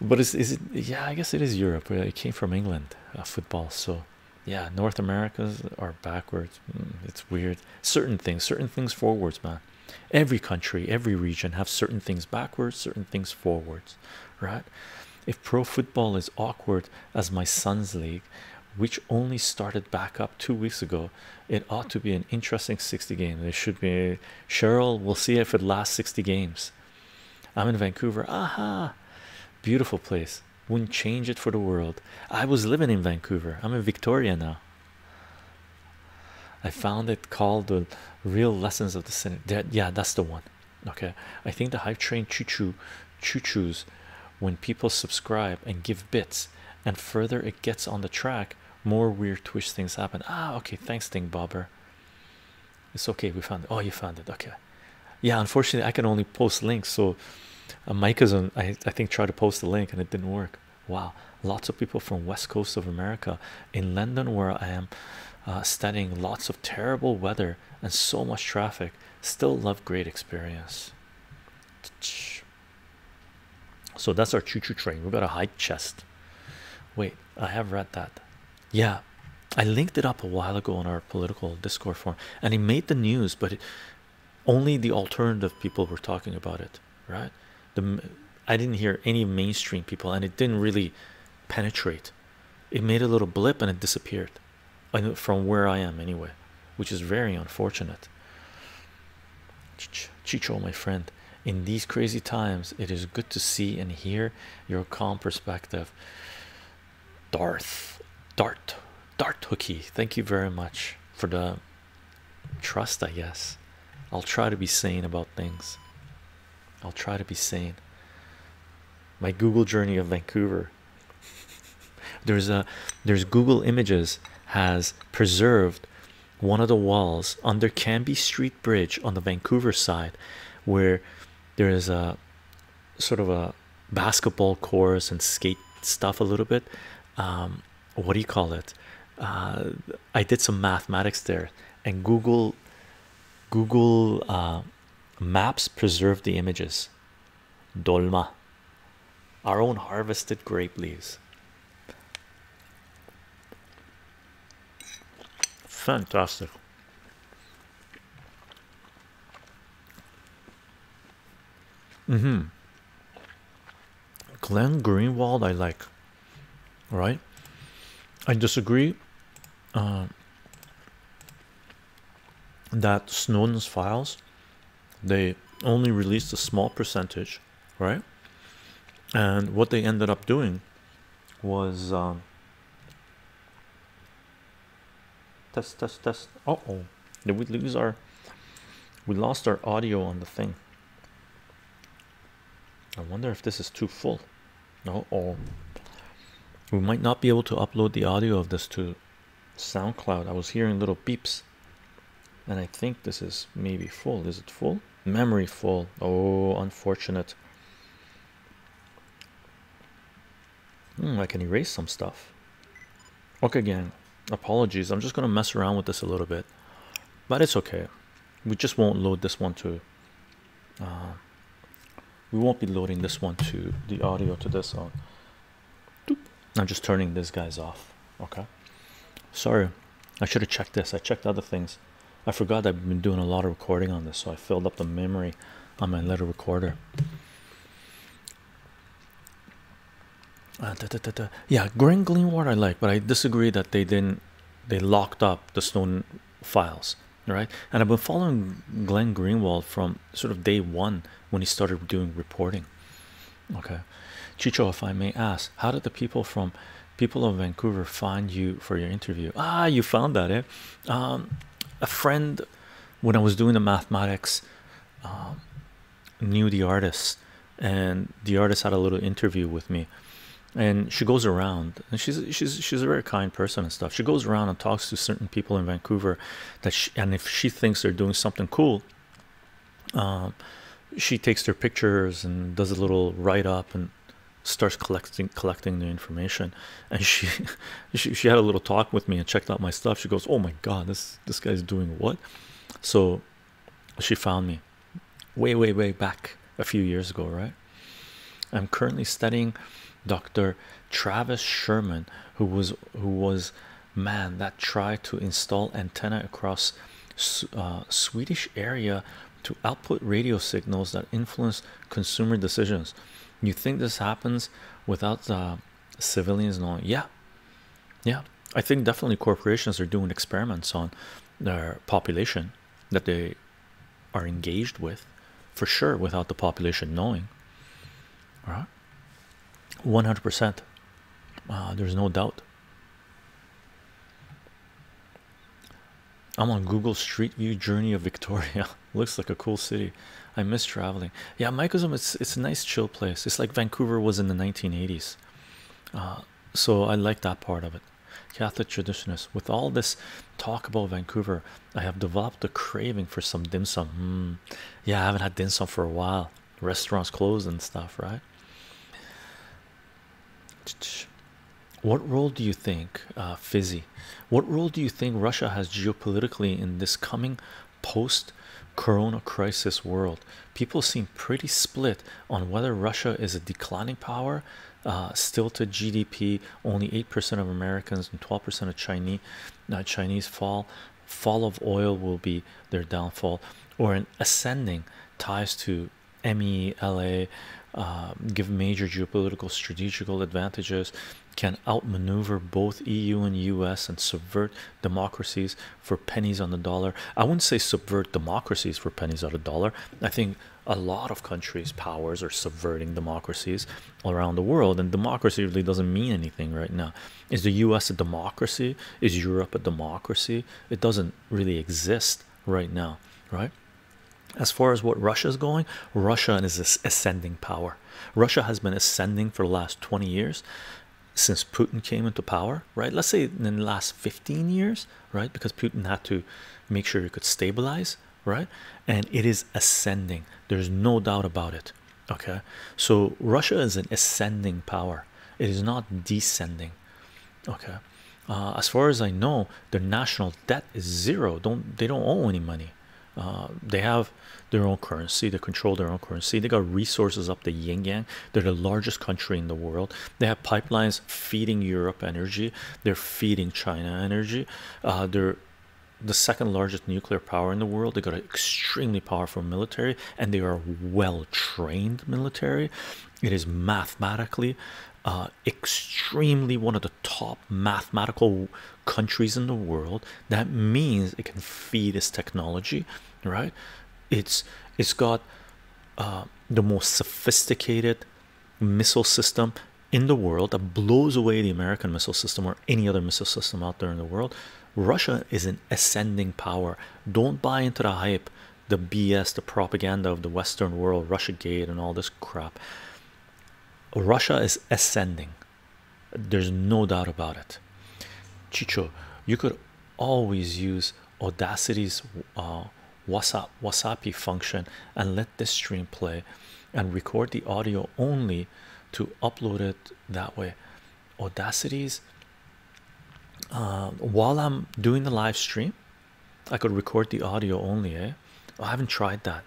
But is, is it? Yeah, I guess it is Europe. It came from England, uh, football, so... Yeah, North Americas are backwards. It's weird. Certain things, certain things forwards, man. Every country, every region have certain things backwards, certain things forwards, right? If pro football is awkward as my son's league, which only started back up two weeks ago, it ought to be an interesting sixty game. There should be. Cheryl, we'll see if it lasts sixty games. I'm in Vancouver. Aha! Beautiful place. Wouldn't change it for the world. I was living in Vancouver. I'm in Victoria now. I found it called The Real Lessons of the Senate. That, yeah, that's the one. Okay. I think the hype train choo-choo choo-choos when people subscribe and give bits, and further it gets on the track, more weird Twitch things happen. Ah, okay, thanks, Ding Bobber. It's okay, we found it. Oh, you found it. Okay. Yeah, unfortunately I can only post links, so uh, Micah's on, I, I think tried to post the link and it didn't work. Wow, lots of people from west coast of America. In London, where I am uh, studying, lots of terrible weather and so much traffic. Still love, great experience. So that's our choo-choo train. We've got a high chest. Wait, I have read that. Yeah, I linked it up a while ago on our political Discord forum, and it made the news, but it, only the alternative people were talking about it, right? The, I didn't hear any mainstream people, and it didn't really penetrate. It made a little blip and it disappeared from where I am anyway, which is very unfortunate. Chicho, my friend, in these crazy times, it is good to see and hear your calm perspective. Darth, Dart, Dart Hookie, thank you very much for the trust, I guess. I'll try to be sane about things. I'll try to be sane. My Google journey of Vancouver. There's a, there's Google Images has preserved one of the walls under Canby Street Bridge on the Vancouver side, where there is a sort of a basketball course and skate stuff a little bit. Um, what do you call it? Uh, I did some mathematics there, and Google Google uh, Maps preserved the images. Dolma, our own harvested grape leaves. Fantastic. Mm-hmm. Glenn Greenwald, I like. Right, I disagree uh, that Snowden's files, they only released a small percentage, right? And what they ended up doing was um, test test test uh oh did we lose our we lost our audio on the thing. I wonder if this is too full. Uh oh we might not be able to upload the audio of this to SoundCloud. I was hearing little beeps, and I think this is maybe full. Is it full? Memory full. Oh, unfortunate. Hmm, I can erase some stuff. Okay, gang, apologies. I'm just gonna mess around with this a little bit, but it's okay. We just won't load this one to uh, we won't be loading this one to the audio to this one. I'm just turning these guys off. Okay, sorry, I should have checked this. I checked other things. I forgot I've been doing a lot of recording on this, so I filled up the memory on my letter recorder. Uh, da, da, da, da. Yeah, Glenn Greenwald I like, but I disagree that they didn't they locked up the Snowden files, right? And I've been following Glenn Greenwald from sort of day one when he started doing reporting. Okay, Chicho, if I may ask, how did the people from people of Vancouver find you for your interview? Ah, you found that, eh? Um, a friend, when I was doing the mathematics, um, knew the artist, and the artist had a little interview with me. And she goes around, and she's she's she's a very kind person and stuff. She goes around and talks to certain people in Vancouver that, she, and if she thinks they're doing something cool, um, she takes their pictures and does a little write up and starts collecting collecting the information. And she, she she had a little talk with me and checked out my stuff. She goes, oh my god, this this guy's doing what? So she found me way way way back a few years ago, right? I'm currently studying Doctor Travis Sherman, who was who was man that tried to install antenna across uh, Swedish area to output radio signals that influence consumer decisions. You think this happens without uh, civilians knowing? Yeah, yeah. I think definitely corporations are doing experiments on their population that they are engaged with, for sure, without the population knowing. All right, one hundred percent. There's no doubt. I'm on Google Street View journey of Victoria. Looks like a cool city. I miss traveling. Yeah, Microsome, it's it's a nice chill place. It's like Vancouver was in the nineteen eighties. Uh, so I like that part of it. Catholic traditionalist. With all this talk about Vancouver, I have developed a craving for some dim sum. Mm. Yeah, I haven't had dim sum for a while. restaurants closed and stuff, right? What role do you think, uh, Fizzy, what role do you think Russia has geopolitically in this coming post-corona crisis world? People seem pretty split on whether Russia is a declining power, uh, still to G D P, only eight percent of Americans and twelve percent of Chinese, uh, Chinese fall, fall of oil will be their downfall, or an ascending ties to M E L A, uh, give major geopolitical strategical advantages, can outmaneuver both E U and U S and subvert democracies for pennies on the dollar. I wouldn't say subvert democracies for pennies on a dollar. I think a lot of countries' powers are subverting democracies around the world, and democracy really doesn't mean anything right now. Is the U S a democracy? Is Europe a democracy? It doesn't really exist right now, right? As far as what Russia is going, Russia is this ascending power. Russia has been ascending for the last twenty years since Putin came into power, right? Let's say in the last fifteen years, right? Because Putin had to make sure he could stabilize, right? And it is ascending. There's no doubt about it, okay? So Russia is an ascending power. It is not descending, okay? Uh, as far as I know, their national debt is zero. Don't, they don't owe any money. Uh, they have their own currency, they control their own currency, they got resources up the yin yang, they're the largest country in the world, they have pipelines feeding Europe energy, they're feeding China energy, uh, they're the second largest nuclear power in the world, they got an extremely powerful military, and they are well-trained military. It is mathematically uh, extremely one of the top mathematical countries in the world. That means it can feed its technology, right? It's it's got uh, the most sophisticated missile system in the world that blows away the American missile system or any other missile system out there in the world. Russia is an ascending power. Don't buy into the hype, the B S, the propaganda of the Western world, Russiagate and all this crap. Russia is ascending. There's no doubt about it. Chicho, you could always use Audacity's uh, WhatsApp, WhatsApp function and let this stream play and record the audio only to upload it that way. Audacity's uh, while I'm doing the live stream, I could record the audio only, eh? I haven't tried that.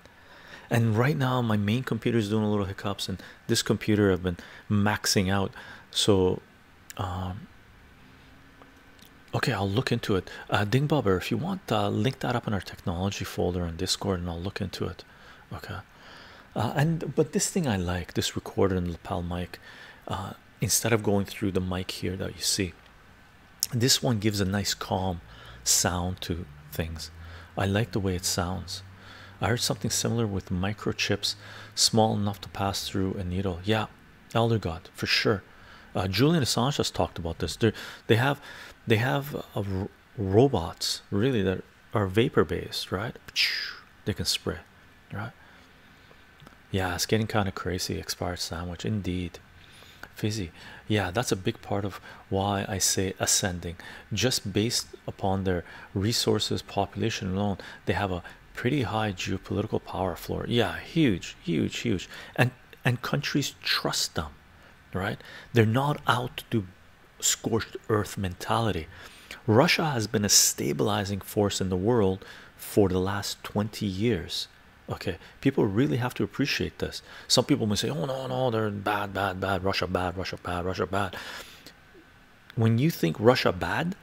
And right now my main computer is doing a little hiccups, and this computer I've been maxing out. So um okay, I'll look into it. uh Ding Bobber, if you want, uh link that up in our technology folder on Discord and I'll look into it, okay? Uh and but this thing I like, this recorder and lapel mic, uh instead of going through the mic here that you see, this one gives a nice calm sound to things. I like the way it sounds. I heard something similar with microchips, small enough to pass through a needle. Yeah, Elder God, for sure. Uh, Julian Assange has talked about this. They're, they have, they have uh, robots really that are vapor-based, right? They can spray, right? Yeah, it's getting kind of crazy. Expired sandwich, indeed. Fizzy, yeah, that's a big part of why I say ascending. Just based upon their resources, population alone, they have a pretty high geopolitical power floor. Yeah, huge, huge, huge. And and countries trust them, right? They're not out to do scorched earth mentality. Russia has been a stabilizing force in the world for the last twenty years. Okay, people really have to appreciate this. Some people may say, oh no, no, they're bad, bad, bad, Russia bad, Russia bad, Russia bad. When you think Russia bad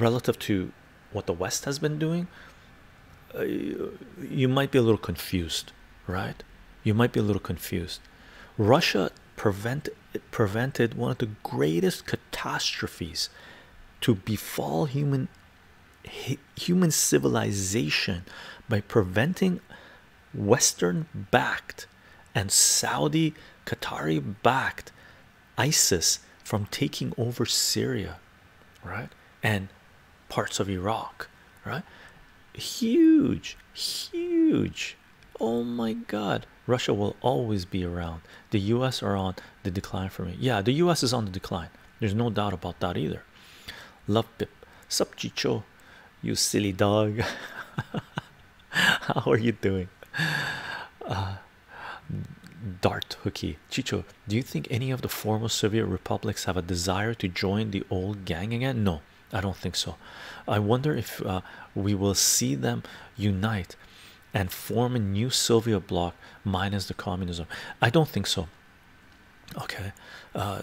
relative to what the West has been doing, Uh, you might be a little confused, right? You might be a little confused. Russia prevent, prevented one of the greatest catastrophes to befall human human civilization by preventing Western-backed and Saudi, Qatari-backed ISIS from taking over Syria, right? And parts of Iraq, right? Huge, huge. Oh my God, Russia will always be around. The U S are on the decline for me. Yeah, the U S is on the decline, there's no doubt about that either. Love Pip, sup Chicho, you silly dog. How are you doing? Uh, Dart Hookie. Chicho, do you think any of the former Soviet republics have a desire to join the old gang again? No, I don't think so. I wonder if uh, we will see them unite and form a new Soviet bloc minus the communism. I don't think so. Okay, uh,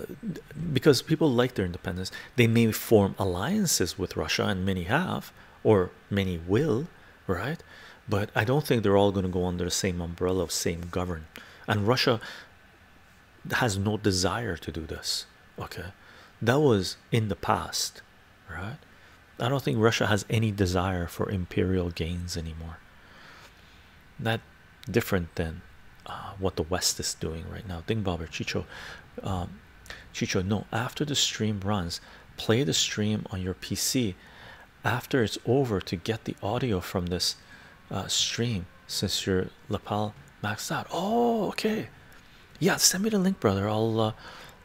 because people like their independence. They may form alliances with Russia, and many have, or many will, right? But I don't think they're all going to go under the same umbrella of same govern. And Russia has no desire to do this. Okay, that was in the past, right? I don't think Russia has any desire for imperial gains anymore. That different than uh, what the West is doing right now. Ding Bobber, Chicho, um, Chicho, no. After the stream runs, play the stream on your P C after it's over to get the audio from this uh, stream, since your lapel maxed out. Oh, okay. Yeah, send me the link, brother. I'll uh,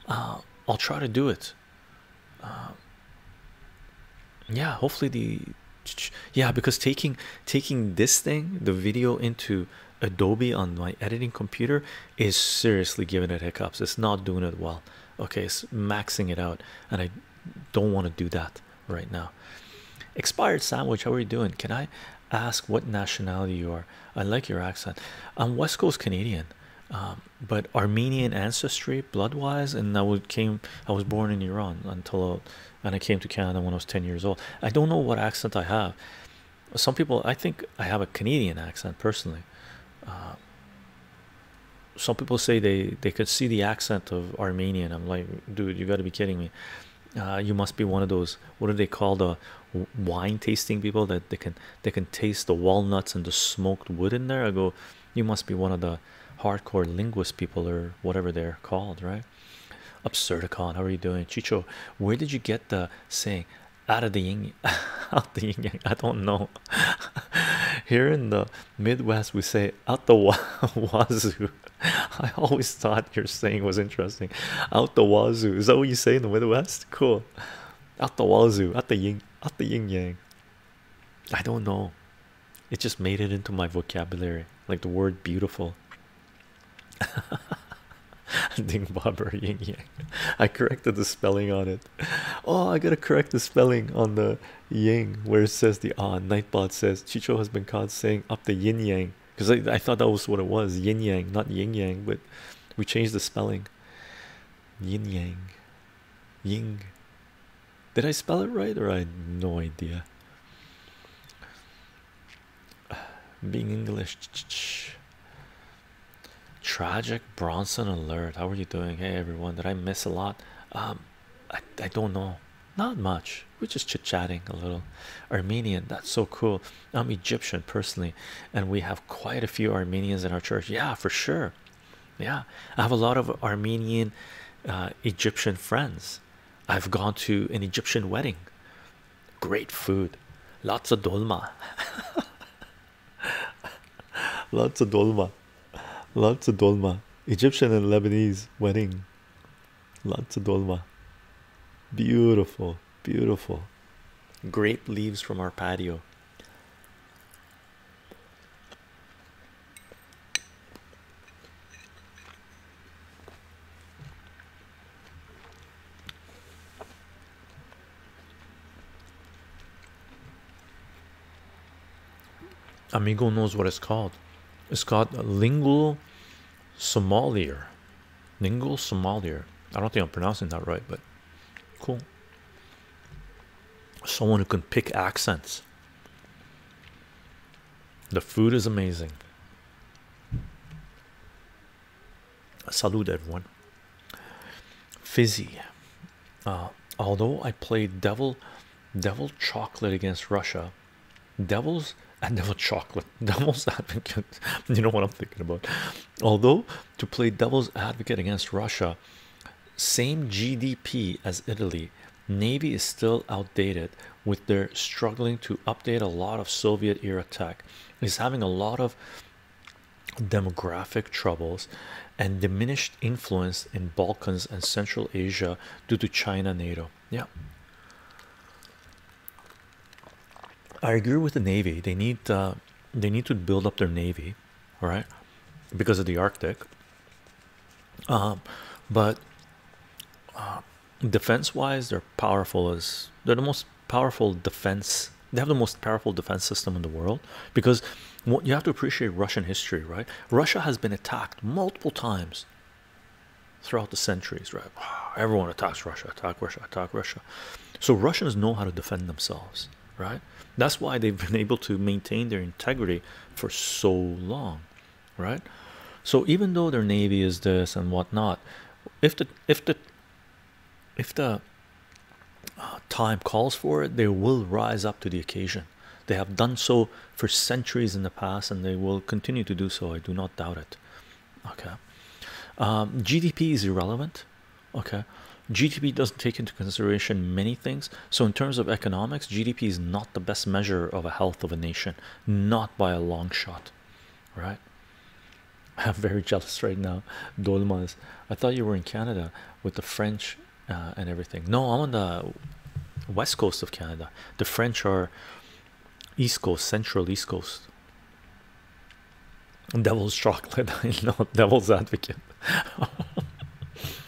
uh, I'll try to do it. Uh, yeah, hopefully the. Yeah, because taking taking this thing, the video, into Adobe on my editing computer is seriously giving it hiccups. It's not doing it well. Okay, it's maxing it out, and I don't want to do that right now. Expired Sandwich, how are you doing? Can I ask what nationality you are? I like your accent. I'm West Coast Canadian, um, but Armenian ancestry, blood-wise, and I would came. I was born in Iran until. Uh, And I came to Canada when I was ten years old. I don't know what accent I have. Some people, I think I have a Canadian accent personally. Uh, some people say they they could see the accent of Armenian. I'm like, dude, you got to be kidding me. Uh, you must be one of those. What do they call the wine tasting people that they can they can taste the walnuts and the smoked wood in there? I go, you must be one of the hardcore linguist people or whatever they're called, right? Absurdicon, how are you doing? Chicho, where did you get the saying out of the yin, out the yin yang? I don't know. Here in the Midwest we say out the wa wazoo. I always thought your saying was interesting. Out the wazoo, is that what you say in the Midwest? Cool. Out the wazoo, out the yin, out the yin yang. I don't know, it just made it into my vocabulary, like the word beautiful. Ding Bobber, Yin Yang. I corrected the spelling on it. Oh, I gotta correct the spelling on the Yang where it says the ah. Nightbot says Chicho has been caught saying up the Yin Yang, because I, I thought that was what it was, Yin Yang, not Yin Yang, but we changed the spelling. Yin Yang, Ying. Did I spell it right, or I had no idea? Being English. Tragic Bronson alert, how are you doing? Hey everyone, did I miss a lot? um I, I don't know, not much, we're just chit-chatting a little. Armenian, that's so cool. I'm Egyptian personally, and we have quite a few Armenians in our church. Yeah, for sure. Yeah, I have a lot of Armenian uh Egyptian friends. I've gone to an Egyptian wedding. Great food, lots of dolma. Lots of dolma. Lots of dolma. Egyptian and Lebanese wedding. Lots of dolma. Beautiful, beautiful. Grape leaves from our patio. Amigo knows what it's called. It's called lingual sommelier. Lingual sommelier. I don't think I'm pronouncing that right, but cool. Someone who can pick accents. The food is amazing. Salud, everyone. Fizzy. Uh, although I played devil, devil chocolate against Russia, devils. And devil chocolate, devil's advocate, you know what I'm thinking about. Although to play devil's advocate against Russia, same G D P as Italy, Navy is still outdated with their struggling to update a lot of Soviet era tech, is having a lot of demographic troubles and diminished influence in Balkans and Central Asia due to China, NATO. Yeah, I agree with the Navy. They need uh, they need to build up their Navy, all right, because of the Arctic. Um, but uh, defense-wise, they're powerful as they're the most powerful defense. They have the most powerful defense system in the world, because what you have to appreciate Russian history, right? Russia has been attacked multiple times throughout the centuries, right? Everyone attacks Russia, attack Russia, attack Russia. So Russians know how to defend themselves, right? That's why they've been able to maintain their integrity for so long, right? So even though their navy is this and whatnot, if the if the if the uh, time calls for it, they will rise up to the occasion. They have done so for centuries in the past, and they will continue to do so. I do not doubt it. Okay. Um, G D P is irrelevant. Okay. G D P doesn't take into consideration many things. So in terms of economics, G D P is not the best measure of a health of a nation, not by a long shot, right? I'm very jealous right now. Dolmas, I thought you were in Canada with the French uh, and everything. No, I'm on the west coast of Canada. The French are east coast, central east coast. Devil's chocolate, I know, devil's advocate.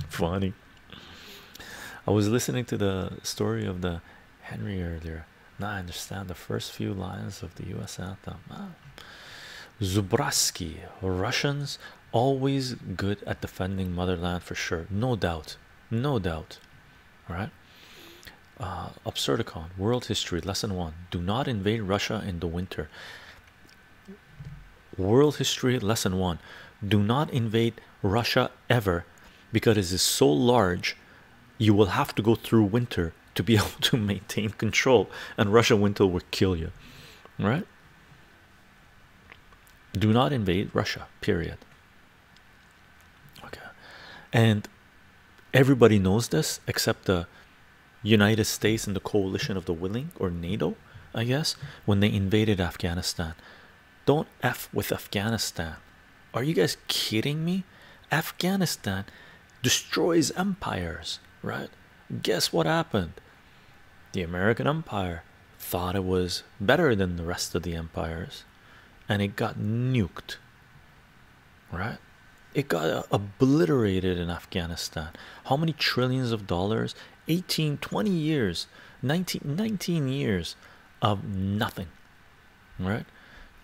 Funny. I was listening to the story of the Henry earlier. Now I understand the first few lines of the U S anthem. Ah. Zubraski, Russians always good at defending motherland, for sure. No doubt. No doubt. Right? Uh, Absurdicon, World History, Lesson one. Do not invade Russia in the winter. World History, Lesson one. Do not invade Russia ever, because it is so large. You will have to go through winter to be able to maintain control, and Russia winter will kill you, right? Do not invade Russia, period. Okay. And everybody knows this except the United States and the coalition of the willing, or NATO, I guess, when they invaded Afghanistan. Don't F with Afghanistan. Are you guys kidding me? Afghanistan destroys empires. Right? Guess what happened? The American empire thought it was better than the rest of the empires, and it got nuked, right? It got uh, obliterated in Afghanistan. How many trillions of dollars? eighteen, twenty years, nineteen, nineteen years of nothing, right?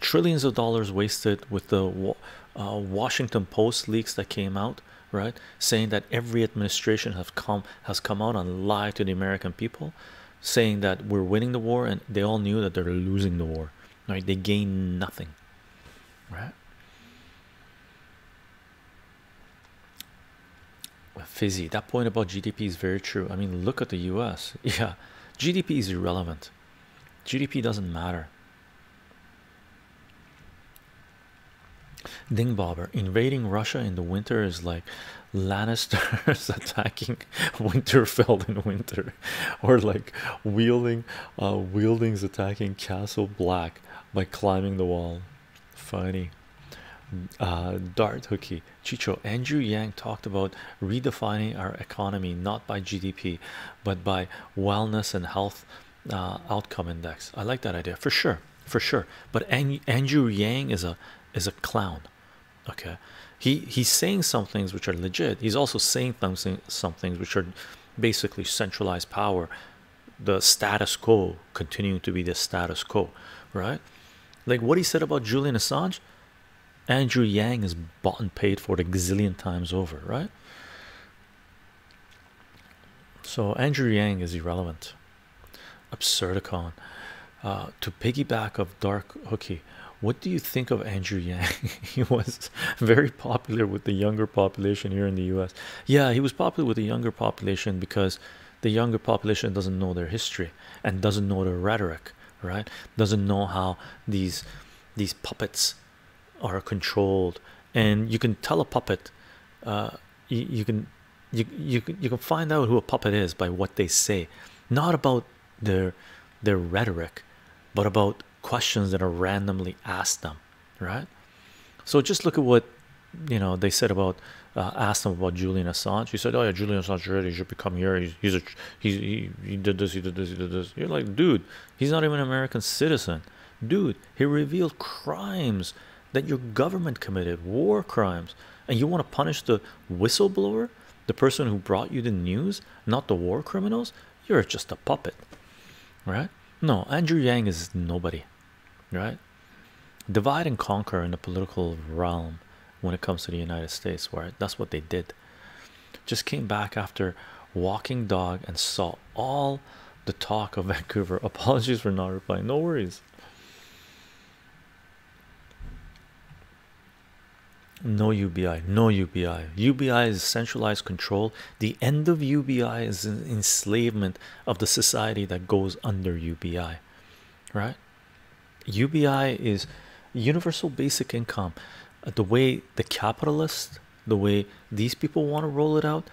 Trillions of dollars wasted with the uh, Washington Post leaks that came out, right, saying that every administration have come has come out and lied to the American people, saying that we're winning the war, and they all knew that they're losing the war, right? They gain nothing, right? Fizzy, that point about G D P is very true. I mean, look at the U S. Yeah, G D P is irrelevant. G D P doesn't matter. Dingbobber, invading Russia in the winter is like Lannisters attacking Winterfell in winter, or like wielding uh wieldings attacking Castle Black by climbing the wall. Funny. Uh dart Hookie, Chicho, Andrew Yang talked about redefining our economy not by G D P but by wellness and health uh outcome index. I like that idea, for sure, for sure. But An Andrew Yang is a is a clown, okay? He he's saying some things which are legit. He's also saying something some things which are basically centralized power, the status quo continuing to be the status quo, right? Like what he said about Julian Assange, Andrew Yang is bought and paid for it a gazillion times over, right? So Andrew Yang is irrelevant. Absurdicon, uh, to piggyback of Dark Hookie, what do you think of Andrew Yang? He was very popular with the younger population here in the U S. Yeah, he was popular with the younger population because the younger population doesn't know their history and doesn't know their rhetoric, right? Doesn't know how these these puppets are controlled. And you can tell a puppet, uh, you, you can you you can, you can find out who a puppet is by what they say, not about their their rhetoric, but about questions that are randomly asked them, right? So just look at what, you know, they said about uh, asked them about Julian Assange. He said, oh yeah, Julian Assange, really, he should become here, he's, he's a he's, he, he did this, he did this, he did this. You're like, dude, he's not even an American citizen, dude. He revealed crimes that your government committed, war crimes. and you want to punish the whistleblower, the person who brought you the news, not the war criminals, you're just a puppet, right? No, Andrew Yang is nobody, right? Divide and conquer in the political realm when it comes to the United States, where that's what they did. Just came back after walking dog and saw all the talk of Vancouver. Apologies for not replying. No worries. No U B I. No U B I. U B I is centralized control. The end of U B I is an enslavement of the society that goes under U B I, right? U B I is universal basic income. The way the capitalists, the way these people want to roll it out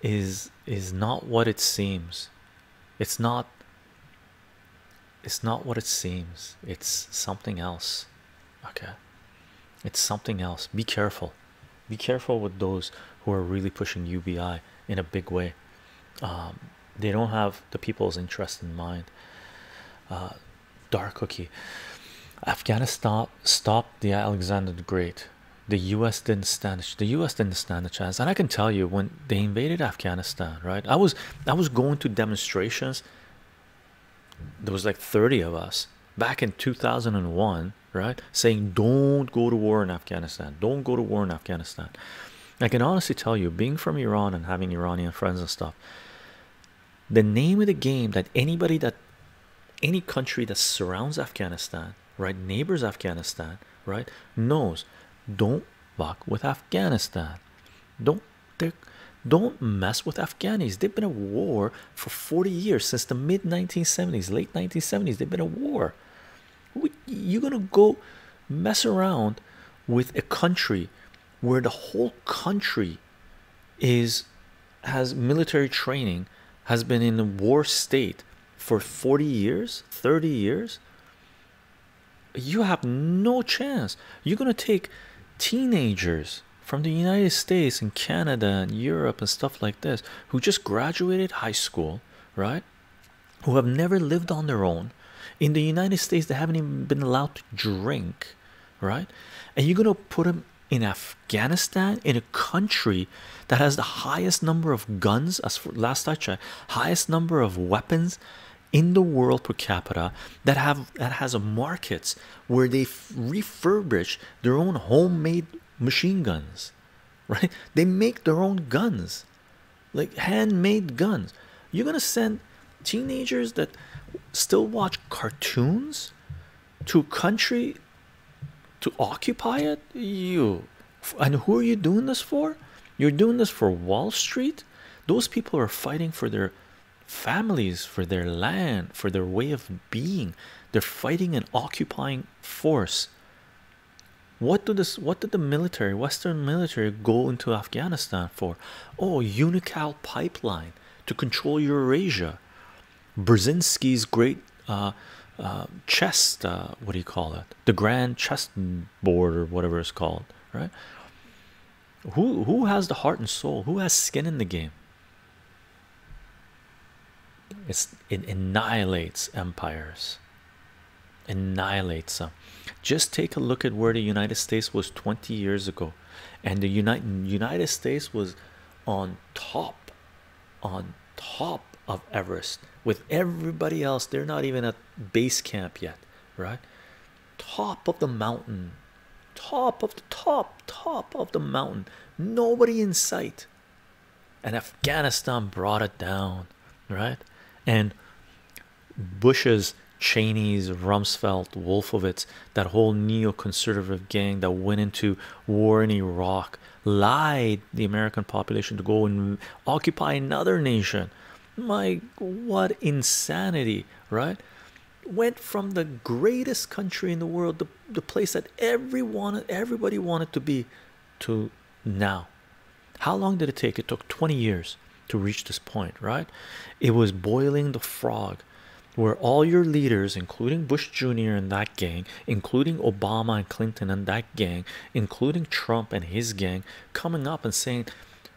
is is not what it seems. It's not, it's not what it seems. It's something else. Okay. It's something else. Be careful. Be careful with those who are really pushing U B I in a big way. Um, they don't have the people's interest in mind. Uh, dark cookie. Afghanistan stopped the Alexander the Great. The U S didn't stand. The U S didn't stand a chance. And I can tell you, when they invaded Afghanistan, right? I was I was going to demonstrations. There was like thirty of us back in two thousand one, right? Saying, "Don't go to war in Afghanistan. Don't go to war in Afghanistan." I can honestly tell you, being from Iran and having Iranian friends and stuff, the name of the game that anybody that any country that surrounds Afghanistan, right, neighbors Afghanistan, right, knows. Don't fuck with Afghanistan. Don't don't mess with Afghanis. They've been at war for forty years, since the mid nineteen seventies, late nineteen seventies. They've been at war. You're gonna go mess around with a country where the whole country is has military training, has been in a war state for forty years, thirty years. You have no chance. You're gonna take teenagers from the United States and Canada and Europe and stuff like this, who just graduated high school, right, who have never lived on their own in the United States. They haven't even been allowed to drink, right? And you're gonna put them in Afghanistan, in a country that has the highest number of guns, as for last I checked, highest number of weapons in the world per capita, that have that has a markets where they refurbish their own homemade machine guns, right? They make their own guns, like handmade guns. You're gonna send teenagers that still watch cartoons to a country to occupy it? You, and who are you doing this for? You're doing this for Wall Street. Those people are fighting for their families, for their land, for their way of being. They're fighting an occupying force. What do this what did the military, Western military, go into Afghanistan for? Oh, Unocal pipeline to control Eurasia, Brzezinski's great uh uh chess uh what do you call it, the grand chess board or whatever it's called, right? Who who has the heart and soul? Who has skin in the game? It's, it annihilates empires, annihilates them. Just take a look at where the United States was twenty years ago, and the United United States was on top, on top of Everest with everybody else. They're not even at base camp yet, right? Top of the mountain, top of the top, top of the mountain, nobody in sight, and Afghanistan brought it down, right? And Bush's, Cheney's, Rumsfeld, Wolfowitz, that whole neoconservative gang that went into war in Iraq, lied the American population to go and occupy another nation. My, what insanity, right? Went from the greatest country in the world, the, the place that everyone, everybody wanted to be, to now. How long did it take? It took twenty years to reach this point, right? It was boiling the frog, where all your leaders, including Bush Junior and that gang, including Obama and Clinton and that gang, including Trump and his gang, coming up and saying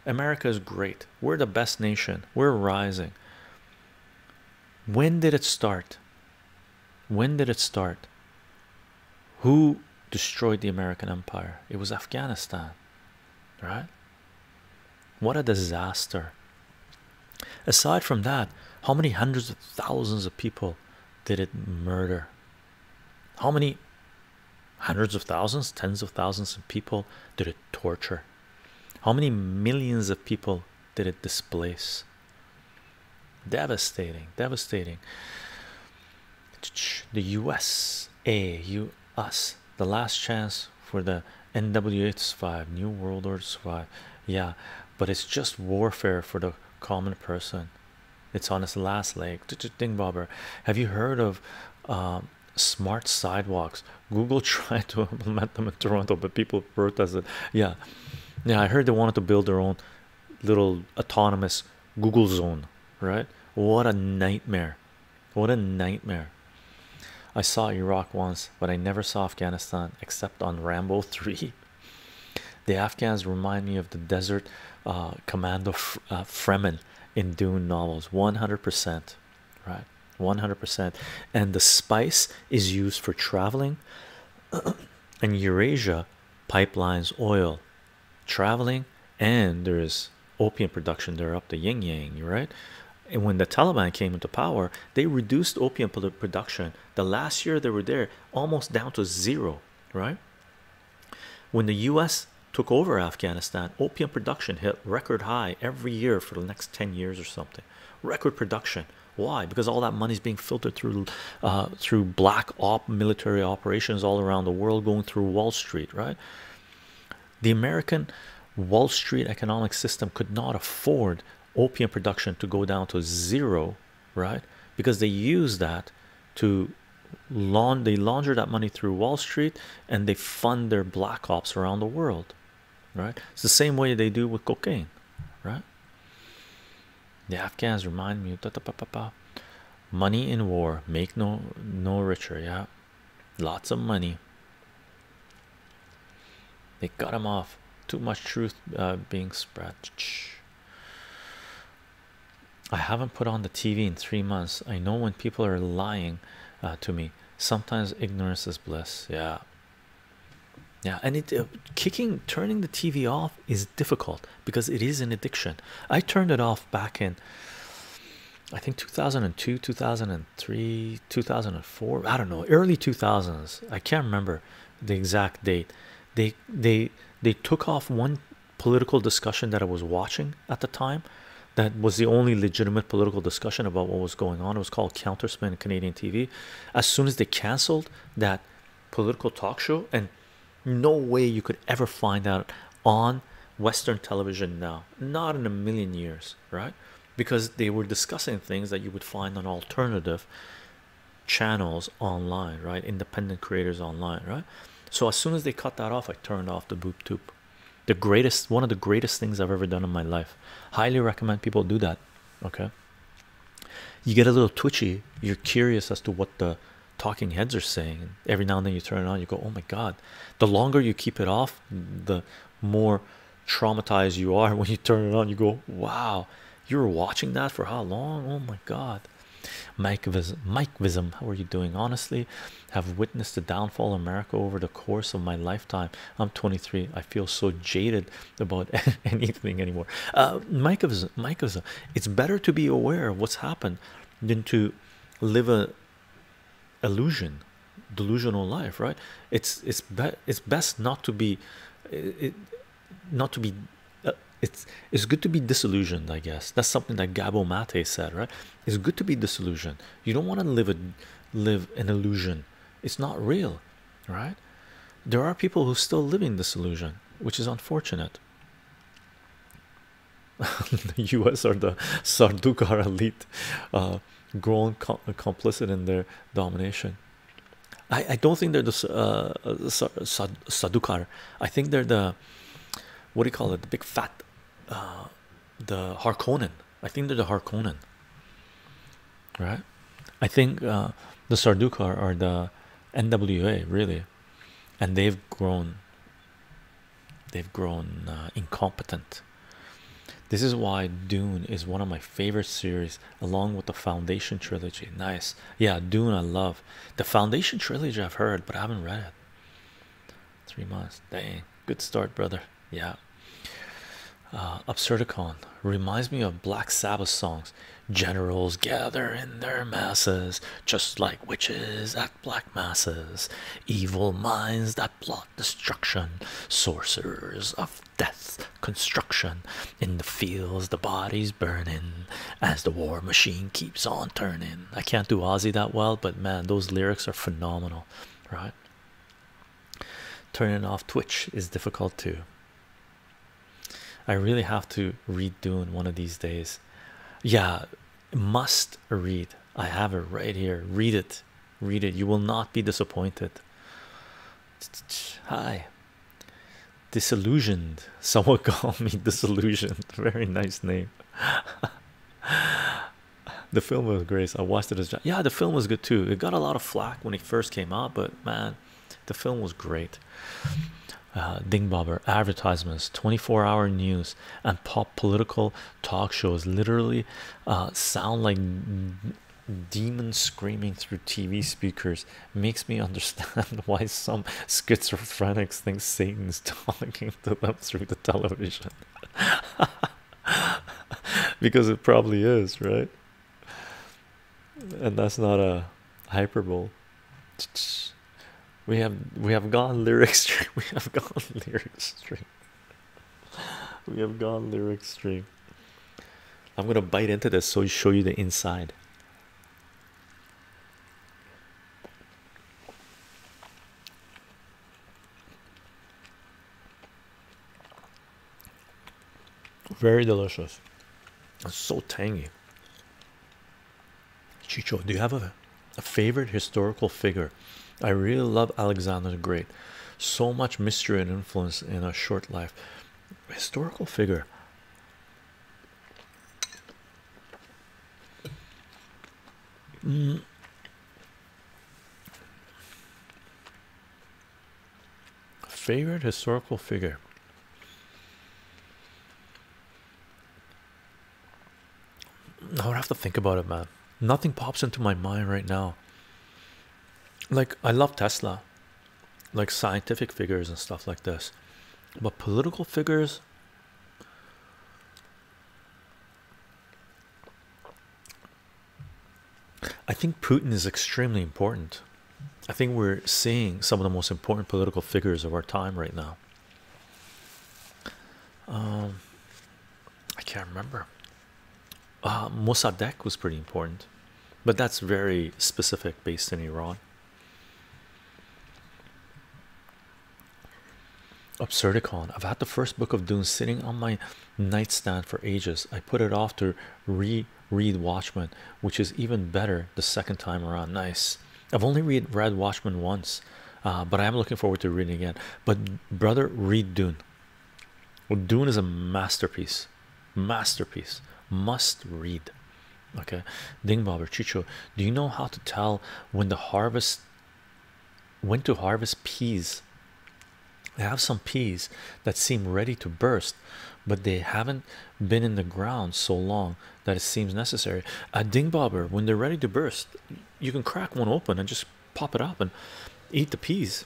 America is great, we're the best nation, we're rising. When did it start? When did it start? Who destroyed the American empire? It was Afghanistan. right? What a disaster. Aside from that, how many hundreds of thousands of people did it murder? How many hundreds of thousands, tens of thousands of people did it torture? How many millions of people did it displace? Devastating, devastating. The U S A, you, us, the last chance for the N W A to survive, New World Order to survive. Yeah, but it's just warfare for the common person. It's on its last leg. Ding bobber. Have you heard of um, smart sidewalks? Google tried to implement them in Toronto, but people protested. Yeah, yeah, I heard they wanted to build their own little autonomous Google zone, right? What a nightmare. What a nightmare. I saw Iraq once, but I never saw Afghanistan except on Rambo three. The Afghans remind me of the desert uh, commando uh, Fremen in Dune novels, one hundred percent, right? one hundred percent. And the spice is used for traveling and Eurasia pipelines, oil, traveling, and there is opium production. They're up the yin yang, right? And when the Taliban came into power, they reduced opium production. The last year they were there, almost down to zero, right? When the U S took over Afghanistan, opium production hit record high every year for the next ten years or something. Record production. Why? Because all that money is being filtered through uh, through black op military operations all around the world, going through Wall Street, right? The American Wall Street economic system could not afford opium production to go down to zero, right? Because they use that to laun they launder that money through Wall Street, and they fund their black ops around the world, right? It's the same way they do with cocaine, right? The Afghans remind me of money in war, make no no richer. Yeah, lots of money. They cut them off. Too much truth uh, being spread. I haven't put on the T V in three months. I know when people are lying uh, to me. Sometimes ignorance is bliss. Yeah. Yeah, and it uh, kicking, turning the T V off is difficult because it is an addiction. I turned it off back in, I think two thousand two, two thousand three, two thousand four. I don't know, early two thousands. I can't remember the exact date. They they they took off one political discussion that I was watching at the time. That was the only legitimate political discussion about what was going on. It was called Counterspin in Canadian T V. As soon as they canceled that political talk show, and no way you could ever find out on Western television now. Not in a million years, right? Because they were discussing things that you would find on alternative channels online, right? Independent creators online, right? So as soon as they cut that off, I turned off the BoopTube. The greatest, one of the greatest things I've ever done in my life. Highly recommend people do that. Okay, you get a little twitchy, you're curious as to what the talking heads are saying. Every now and then you turn it on, you go, oh my god. The longer you keep it off, the more traumatized you are. When you turn it on, you go, wow, you were watching that for how long? Oh my god. Mike Vism, Mike Vism, how are you doing? Honestly, have witnessed the downfall of America over the course of my lifetime. I'm twenty-three. I feel so jaded about anything anymore. Uh, Mike Vism, Mike Vism, it's better to be aware of what's happened than to live a illusion, delusional life, right? It's it's be, it's best not to be, it, not to be. It's, it's good to be disillusioned, I guess. That's something that Gabo Mate said, right? It's good to be disillusioned. You don't want to live a, live an illusion. It's not real, right? There are people who still live in disillusion, which is unfortunate. The U S are the Sardaukar elite, uh, grown com complicit in their domination. I, I don't think they're the uh, Sardaukar. I think they're the, what do you call it? The big fat... Uh, the Harkonnen. I think they're the Harkonnen, right? I think uh, the Sardaukar are the N W A, really, and they've grown they've grown uh, incompetent. This is why Dune is one of my favorite series, along with the Foundation trilogy. Nice. Yeah, Dune I love. The Foundation trilogy I've heard, but I haven't read it. Three months. Dang, good start, brother. Yeah. Uh, Absurdicon reminds me of Black Sabbath songs. Generals gather in their masses, just like witches at black masses. Evil minds that plot destruction, sorcerers of death's construction. In the fields the bodies burning, as the war machine keeps on turning. I can't do Aussie that well, but man, those lyrics are phenomenal, right? Turning off Twitch is difficult too. I really have to read Dune one of these days. Yeah, must read. I have it right here. Read it. Read it. You will not be disappointed. Hi. Disillusioned. Someone called me Disillusioned. Very nice name. The film was great. I watched it as well. Yeah, the film was good too. It got a lot of flack when it first came out, but man, the film was great. Uh, Dingbobber, advertisements, twenty-four hour news, and pop political talk shows literally uh, sound like demons screaming through T V speakers. Makes me understand why some schizophrenics think Satan's talking to them through the television. Because it probably is, right? And that's not a hyperbole. We have we have gone lyric stream. We have gone lyric stream. We have gone lyric stream. I'm gonna bite into this so I show you the inside. Very delicious. It's so tangy. Chicho, do you have a, a favorite historical figure? I really love Alexander the Great. So much mystery and influence in a short life. Historical figure. Mm. Favorite historical figure. I would have to think about it, man. Nothing pops into my mind right now. Like, I love Tesla, like scientific figures and stuff like this, but political figures, I think Putin is extremely important. I think we're seeing some of the most important political figures of our time right now. um I can't remember. uh Mossadegh was pretty important, but that's very specific, based in Iran. Absurdicon, I've had the first book of Dune sitting on my nightstand for ages. I put it off to re-read Watchmen, which is even better the second time around. Nice. I've only read, read Watchmen once, uh, but I am looking forward to reading again. But brother, read Dune. Well, Dune is a masterpiece. Masterpiece. Must read. Okay. Dingbobber, Chicho, do you know how to tell when the harvest, when to harvest peas? They have some peas that seem ready to burst, but they haven't been in the ground so long that it seems necessary. A Dingbobber, when they're ready to burst, you can crack one open and just pop it up and eat the peas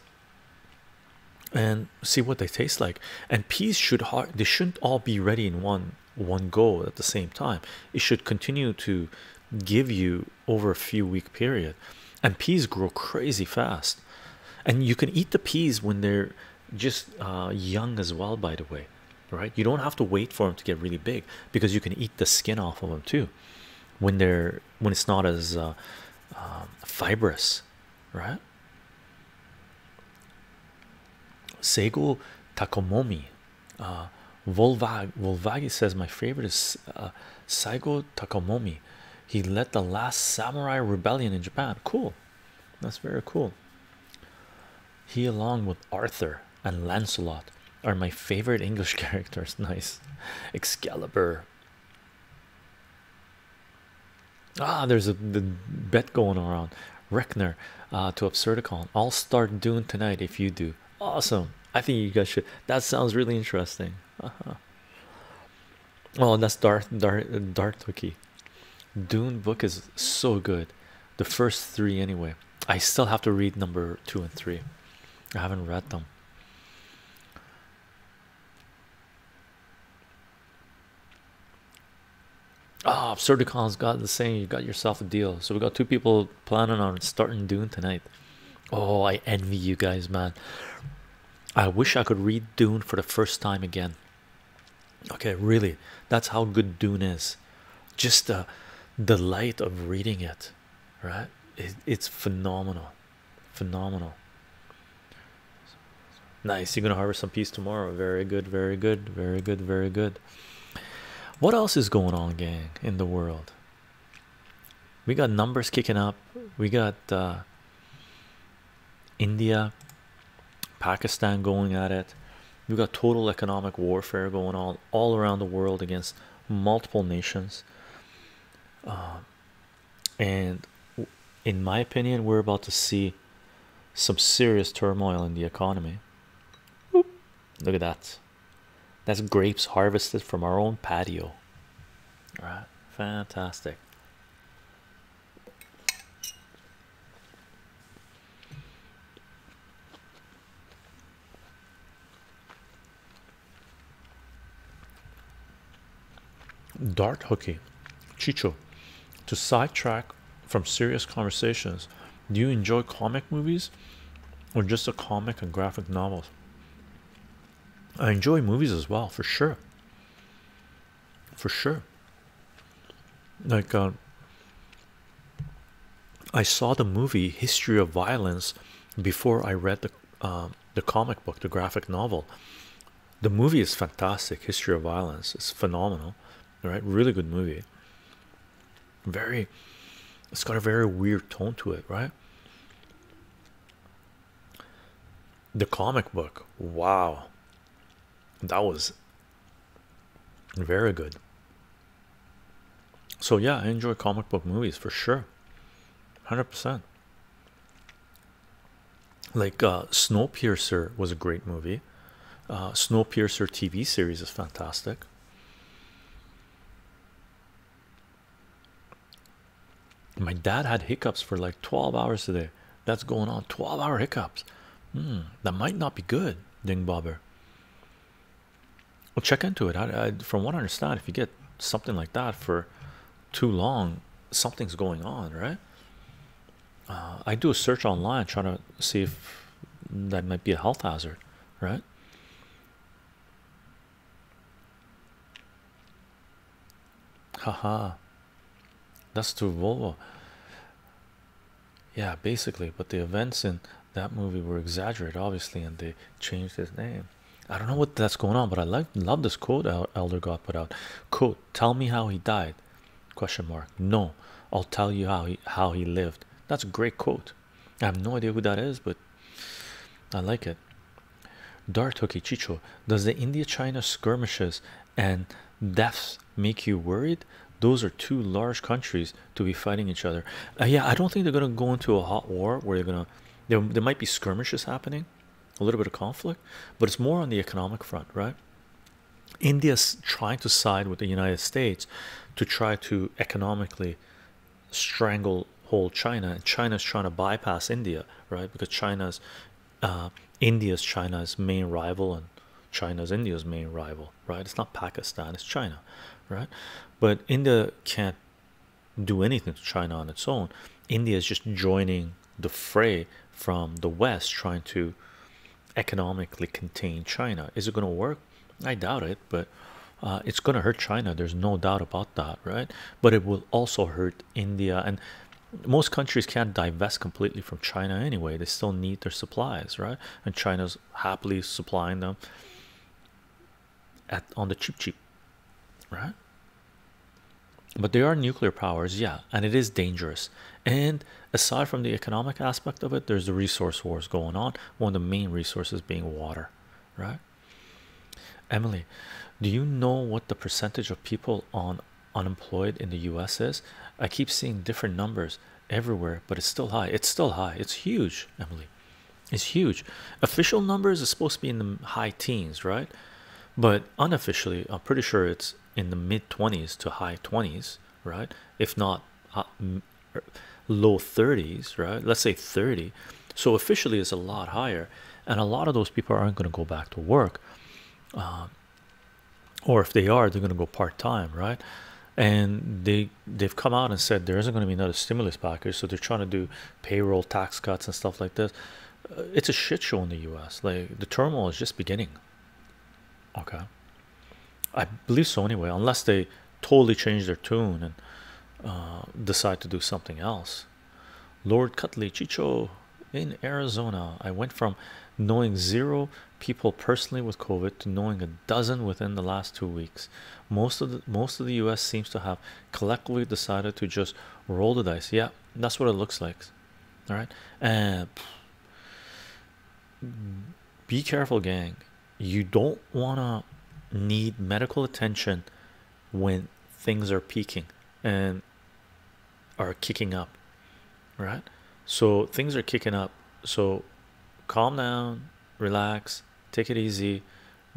and see what they taste like. And peas should har- they shouldn't all be ready in one one go at the same time. It should continue to give you over a few week period. And peas grow crazy fast, and you can eat the peas when they're just uh young as well, by the way, right? You don't have to wait for them to get really big, because you can eat the skin off of them too when they're when it's not as uh, uh fibrous, right? Seigo Takomomi, uh Volvag Volvagi says my favorite is uh, Seigo Takomomi. He led the last samurai rebellion in Japan. Cool, that's very cool. He, along with Arthur and Lancelot, are my favorite English characters. Nice. Excalibur. Ah, there's a the bet going around. Reckner uh, to Absurdicon. I'll start Dune tonight if you do. Awesome. I think you guys should. That sounds really interesting. Uh-huh. Oh, that's Darth Darth Darth Wiki. Dune book is so good. The first three anyway. I still have to read number two and three. I haven't read them. Ah, oh, Absurdicon's got the saying, you got yourself a deal. So we got two people planning on starting Dune tonight. Oh, I envy you guys, man. I wish I could read Dune for the first time again. Okay, really, that's how good Dune is. Just the delight of reading it, right? It, it's phenomenal, phenomenal. Nice, you're gonna harvest some peace tomorrow. Very good, very good, very good, very good. What else is going on, gang, in the world? We got numbers kicking up. We got uh, India, Pakistan going at it. We got total economic warfare going on all around the world against multiple nations. Uh, and in my opinion, we're about to see some serious turmoil in the economy. Boop. Look at that. That's grapes harvested from our own patio. All right, fantastic. Dart hooky, Chicho, to sidetrack from serious conversations, do you enjoy comic movies or just a comic and graphic novels? I enjoy movies as well, for sure, for sure. Like uh, I saw the movie History of Violence before I read the uh, the comic book, the graphic novel. The movie is fantastic. History of Violence is phenomenal, right? Really good movie. Very, it's got a very weird tone to it, right? The comic book, wow. That was very good. So yeah, I enjoy comic book movies for sure, one hundred percent. Like uh, Snowpiercer was a great movie. Uh, Snowpiercer T V series is fantastic. My dad had hiccups for like twelve hours today. That's going on, twelve hour hiccups. Hmm, that might not be good, Ding Bobber. Well, check into it. I, I, from what I understand, if you get something like that for too long, something's going on, right? Uh, I do a search online trying to see if that might be a health hazard, right? Haha. That's to Volvo. Yeah, basically, but the events in that movie were exaggerated, obviously, and they changed his name. I don't know what that's going on, but I like love this quote Elder God put out. Quote, tell me how he died, question mark. No, I'll tell you how he how he lived. That's a great quote. I have no idea who that is, but I like it. Dart hooky, Chicho, does the India-China skirmishes and deaths make you worried? Those are two large countries to be fighting each other. Uh, yeah, I don't think they're going to go into a hot war where they're going to... There, there might be skirmishes happening, a little bit of conflict, but it's more on the economic front, right? India's trying to side with the United States to try to economically stranglehold China, and China's trying to bypass India, right? Because China's... Uh, India's China's main rival, and China's India's main rival, right? It's not Pakistan, it's China, right? But India can't do anything to China on its own. India is just joining the fray from the West, trying to economically contain China. Is it going to work? I doubt it, but uh, it's going to hurt China. There's no doubt about that, right? But it will also hurt India, and most countries can't divest completely from China anyway. They still need their supplies, right? And China's happily supplying them at on the cheap cheap, right? But they are nuclear powers, yeah, and it is dangerous. And aside from the economic aspect of it, there's the resource wars going on, one of the main resources being water, right? Emily, do you know what the percentage of people on unemployed in the U S is? I keep seeing different numbers everywhere, but it's still high. It's still high. It's huge, Emily. It's huge. Official numbers are supposed to be in the high teens, right? But unofficially, I'm pretty sure it's in the mid twenties to high twenties, right? If not uh, low thirties, right? Let's say thirty. So officially it's a lot higher, and a lot of those people aren't going to go back to work, um, or if they are, they're going to go part-time, right? and they they've come out and said there isn't going to be another stimulus package, so they're trying to do payroll tax cuts and stuff like this. Uh, it's a shit show in the U S Like, the turmoil is just beginning. Okay, I believe so anyway, unless they totally change their tune and uh, decide to do something else. Lord Cutley, Chicho in Arizona, I went from knowing zero people personally with COVID to knowing a dozen within the last two weeks. Most of the most of the U S seems to have collectively decided to just roll the dice. Yeah, that's what it looks like. All right, and be careful, gang. You don't wanna need medical attention when things are peaking and are kicking up, right? So things are kicking up, so calm down, relax, take it easy.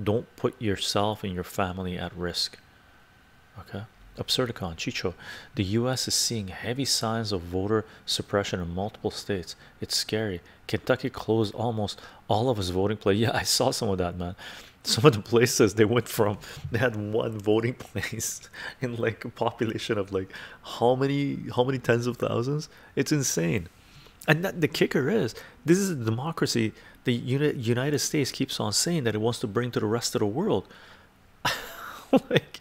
Don't put yourself and your family at risk. Okay. Absurdicon, Chicho, the U S is seeing heavy signs of voter suppression in multiple states. It's scary. Kentucky closed almost all of his voting place. Yeah, I saw some of that, man. Some of the places they went from, they had one voting place in like a population of like how many how many tens of thousands. It's insane. And that, the kicker is, this is a democracy the Uni United States keeps on saying that it wants to bring to the rest of the world. Like,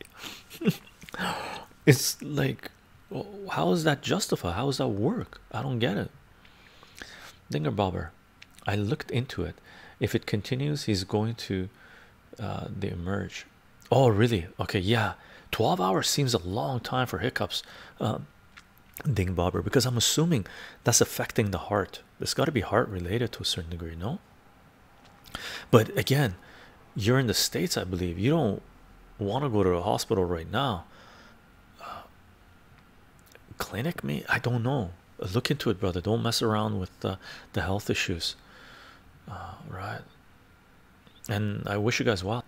it's like, how is that justified? How does that work? I don't get it. Dinger Bobber, I looked into it. If it continues, he's going to uh, they emerge. Oh, really? Okay, yeah. twelve hours seems a long time for hiccups. Uh, Ding Bobber, because I'm assuming that's affecting the heart. It's got to be heart related to a certain degree, no? But again, you're in the States, I believe. You don't want to go to a hospital right now. Uh, clinic, me? I don't know. Look into it, brother. Don't mess around with uh, the health issues. Uh, right. And I wish you guys well.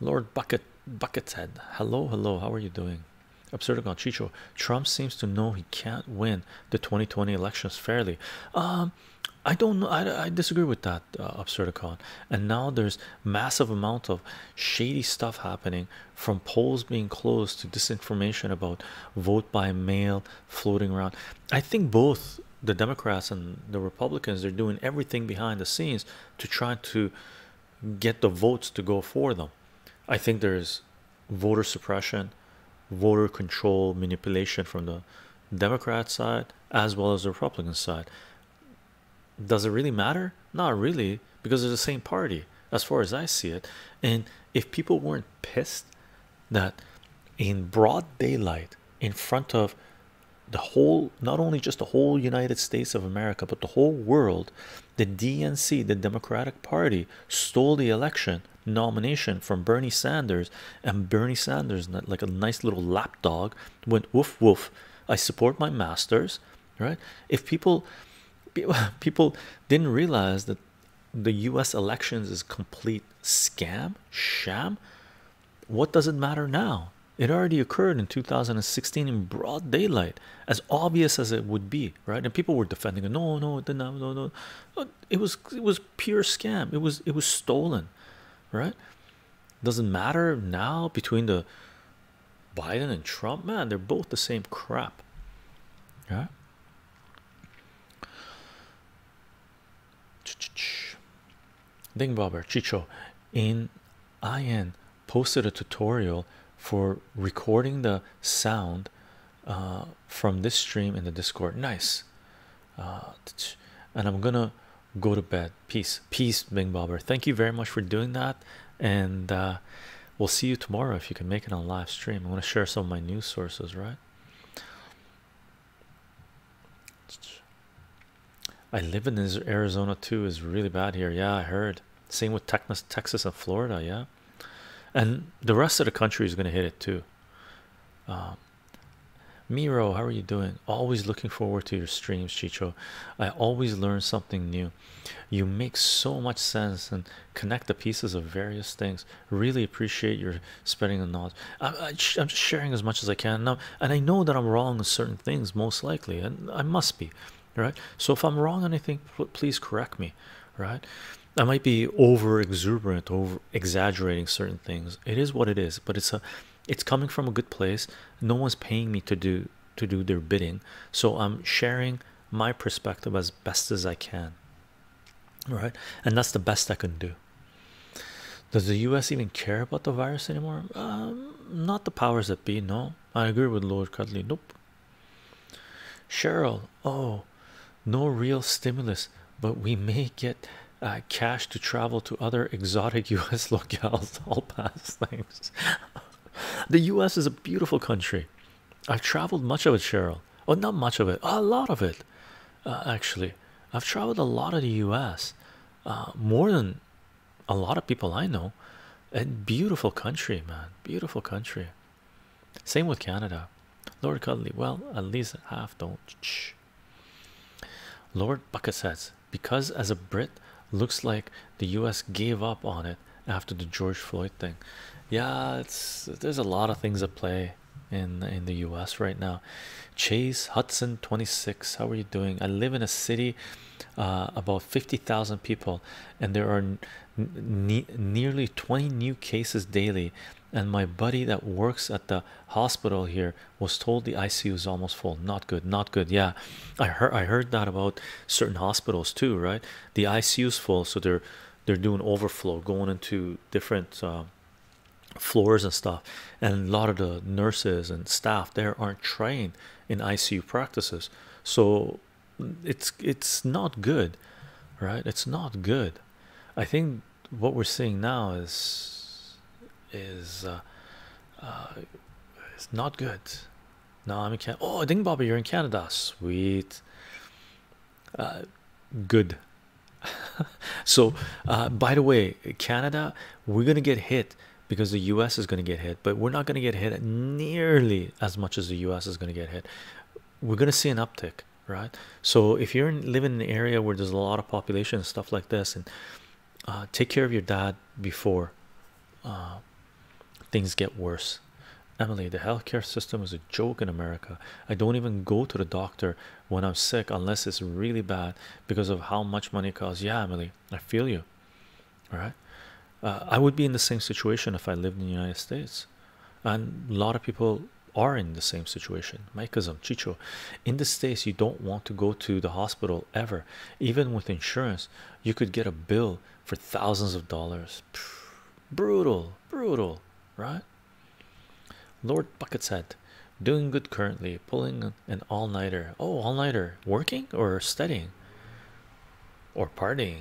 Lord Bucket, Buckethead. Hello, hello. How are you doing? Absurdicon, Chicho, Trump seems to know he can't win the twenty twenty elections fairly. Um, I don't know. I, I disagree with that, uh, Absurdicon. And now there's massive amount of shady stuff happening, from polls being closed to disinformation about vote by mail floating around. I think both the Democrats and the Republicans are doing everything behind the scenes to try to get the votes to go for them. I think there's voter suppression, voter control, manipulation from the Democrat side as well as the Republican side. Does it really matter? Not really, because they're the same party as far as I see it. And if people weren't pissed that in broad daylight, in front of the whole, not only just the whole United States of America, but the whole world, the D N C, the Democratic Party, stole the election nomination from Bernie Sanders, and Bernie Sanders, like a nice little lapdog, went woof woof, I support my masters, right? If people people didn't realize that the U S elections is complete scam, sham, what does it matter now? It already occurred in two thousand sixteen in broad daylight, as obvious as it would be, right? And people were defending it. No, no, it didn't have, no, no. It was it was pure scam. It was it was stolen. Right? Doesn't matter now between the Biden and Trump, man. They're both the same crap. Yeah. Ch-ch-ch. Ding Bobber, Chicho in I N posted a tutorial for recording the sound uh, from this stream in the Discord. Nice. Uh, and I'm gonna go to bed. Peace. Peace, Bing Bobber. Thank you very much for doing that. And uh, we'll see you tomorrow if you can make it on live stream. I want to share some of my news sources, right? I live in Arizona too. It's really bad here. Yeah, I heard. Same with Texas and Florida, yeah. And the rest of the country is going to hit it too. Um, Miro, how are you doing? Always looking forward to your streams, Chicho. I always learn something new. You make so much sense and connect the pieces of various things. Really appreciate your spreading the knowledge. I'm, I'm just sharing as much as I can now, and I know that I'm wrong on certain things, most likely, and I must be, right? So if I'm wrong on anything, please correct me, right? I might be over exuberant, over exaggerating certain things. It is what it is, but it's a It's coming from a good place. No one's paying me to do to do their bidding, so I'm sharing my perspective as best as I can. All right, and that's the best I can do. Does the U S even care about the virus anymore? Um, not the powers that be. No, I agree with Lord Cuddly. Nope. Cheryl, oh, no real stimulus, but we may get uh, cash to travel to other exotic U S locales. All past things. The U S is a beautiful country. I've traveled much of it, Cheryl. Oh, not much of it. A lot of it, uh, actually. I've traveled a lot of the U S, uh, more than a lot of people I know. And beautiful country, man. Beautiful country. Same with Canada. Lord Cuddly, well, at least half don't. Shh. Lord Bucket says, because as a Brit, looks like the U S gave up on it after the George Floyd thing. Yeah, it's there's a lot of things at play in in the U S right now. Chase Hudson twenty-six, how are you doing? I live in a city uh about fifty thousand people, and there are ne nearly twenty new cases daily, and my buddy that works at the hospital here was told the I C U is almost full. Not good, not good. Yeah, I heard I heard that about certain hospitals too, right? The I C U is full, so they're they're doing overflow, going into different uh, floors and stuff, and a lot of the nurses and staff there aren't trained in I C U practices, so it's it's not good, right? It's not good. I think what we're seeing now is is uh, uh it's not good. No, I'm in Canada. Oh, Ding Bobby, you're in Canada. Sweet. Uh good. So uh by the way, Canada, we're gonna get hit because the U S is going to get hit, but we're not going to get hit nearly as much as the U S is going to get hit. We're going to see an uptick, right? So if you're in, living in an area where there's a lot of population and stuff like this, and uh, take care of your dad before uh, things get worse. Emily, the healthcare system is a joke in America. I don't even go to the doctor when I'm sick unless it's really bad because of how much money it costs. Yeah, Emily, I feel you. All right. Uh, I would be in the same situation if I lived in the United States, and a lot of people are in the same situation. Maikazam, Chicho, in the States you don't want to go to the hospital ever. Even with insurance, you could get a bill for thousands of dollars. Brutal, brutal, right? Lord Bucket's head, doing good currently, pulling an all-nighter. Oh, all-nighter, working or studying or partying?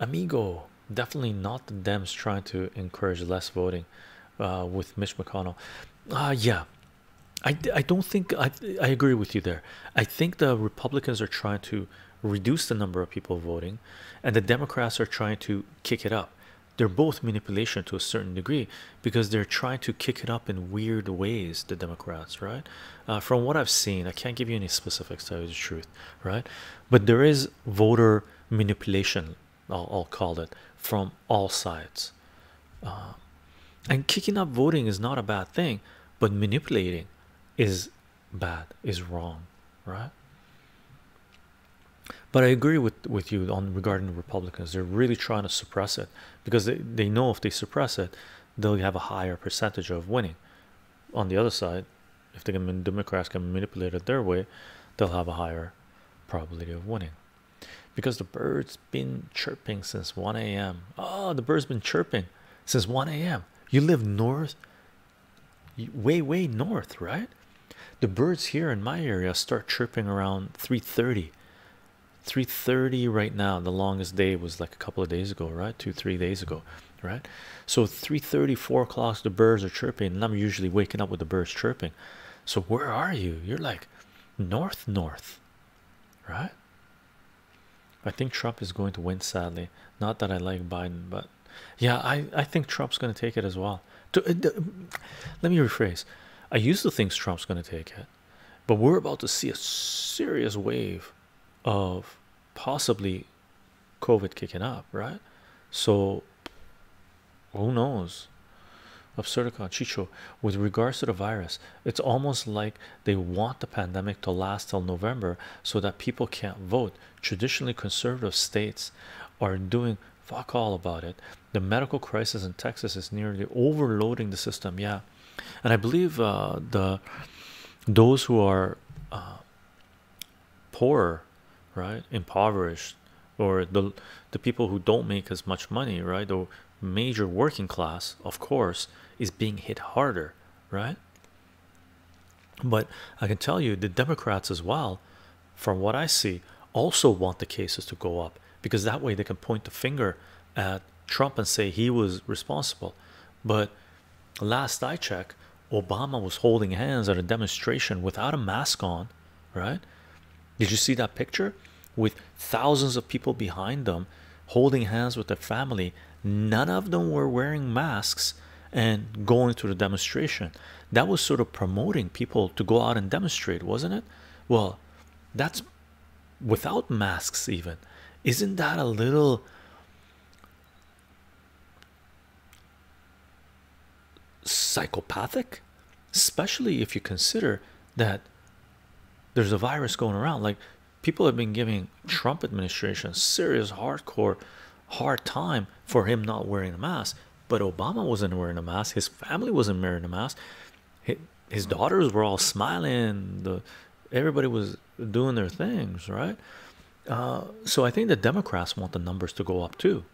Amigo, definitely not the Dems trying to encourage less voting uh, with Mitch McConnell. Uh, yeah, I, I don't think I, I agree with you there. I think the Republicans are trying to reduce the number of people voting, and the Democrats are trying to kick it up. They're both manipulation to a certain degree because they're trying to kick it up in weird ways, the Democrats, right? Uh, from what I've seen, I can't give you any specifics, to tell you the truth, right? But there is voter manipulation, I'll, I'll call it, from all sides, uh, and kicking up voting is not a bad thing, but manipulating is bad, is wrong, right? But I agree with with you on regarding the Republicans. They're really trying to suppress it because they, they know if they suppress it, they'll have a higher percentage of winning. On the other side, if the Democrats can manipulate it their way, they'll have a higher probability of winning. Because the bird's been chirping since one A M Oh, the bird's been chirping since one A M You live north, way, way north, right? The birds here in my area start chirping around three thirty. three thirty right now. The longest day was like a couple of days ago, right? Two, three days ago, right? So three thirty, four o'clock, the birds are chirping, and I'm usually waking up with the birds chirping. So where are you? You're like north, north, right? I think Trump is going to win, sadly. Not that I like Biden, but yeah, I, I think Trump's going to take it as well. To, uh, let me rephrase. I used to think Trump's going to take it, but we're about to see a serious wave of possibly COVID kicking up, right? So who knows? Absurdicon, Chicho, with regards to the virus, it's almost like they want the pandemic to last till November so that people can't vote. Traditionally conservative states are doing fuck all about it. The medical crisis in Texas is nearly overloading the system. Yeah, and I believe uh, the those who are uh, poor, right, impoverished, or the the people who don't make as much money, right, the major working class, of course, is being hit harder, right? But I can tell you the Democrats as well, from what I see, also want the cases to go up, because that way they can point the finger at Trump and say he was responsible. But last I checked, Obama was holding hands at a demonstration without a mask on, right? Did you see that picture with thousands of people behind them holding hands with their family? None of them were wearing masks and going to the demonstration. That was sort of promoting people to go out and demonstrate, wasn't it? Well, that's without masks even. Isn't that a little psychopathic, especially if you consider that there's a virus going around? Like, people have been giving Trump administration serious hardcore hard time for him not wearing a mask, but Obama wasn't wearing a mask, his family wasn't wearing a mask, his daughters were all smiling, the everybody was doing their things, right? Uh, so I think the Democrats want the numbers to go up too,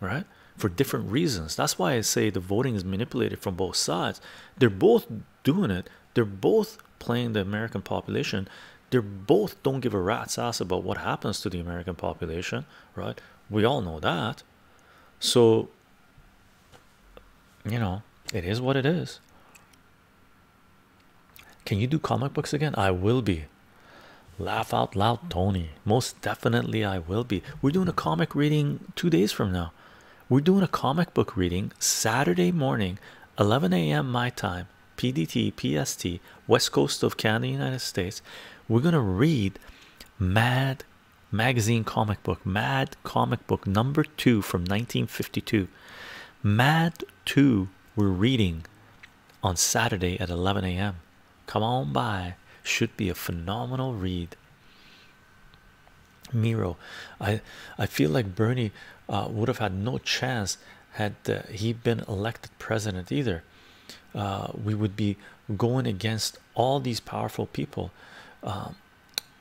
right, for different reasons. That's why I say the voting is manipulated from both sides. They're both doing it, they're both playing the American population, they're both don't give a rat's ass about what happens to the American population, right? We all know that. So, you know, it is what it is. Can you do comic books again? I will be. Laugh out loud, Tony. Most definitely I will be. We're doing a comic reading two days from now. We're doing a comic book reading Saturday morning, eleven A M my time, P D T, P S T, West Coast of Canada, United States. We're going to read MAD Magazine comic book, MAD comic book number two from nineteen fifty-two. MAD two we're reading on Saturday at eleven A M Come on by. Should be a phenomenal read. Miro, I I feel like Bernie uh, would have had no chance had uh, he been elected president either. Uh, we would be going against all these powerful people. Um,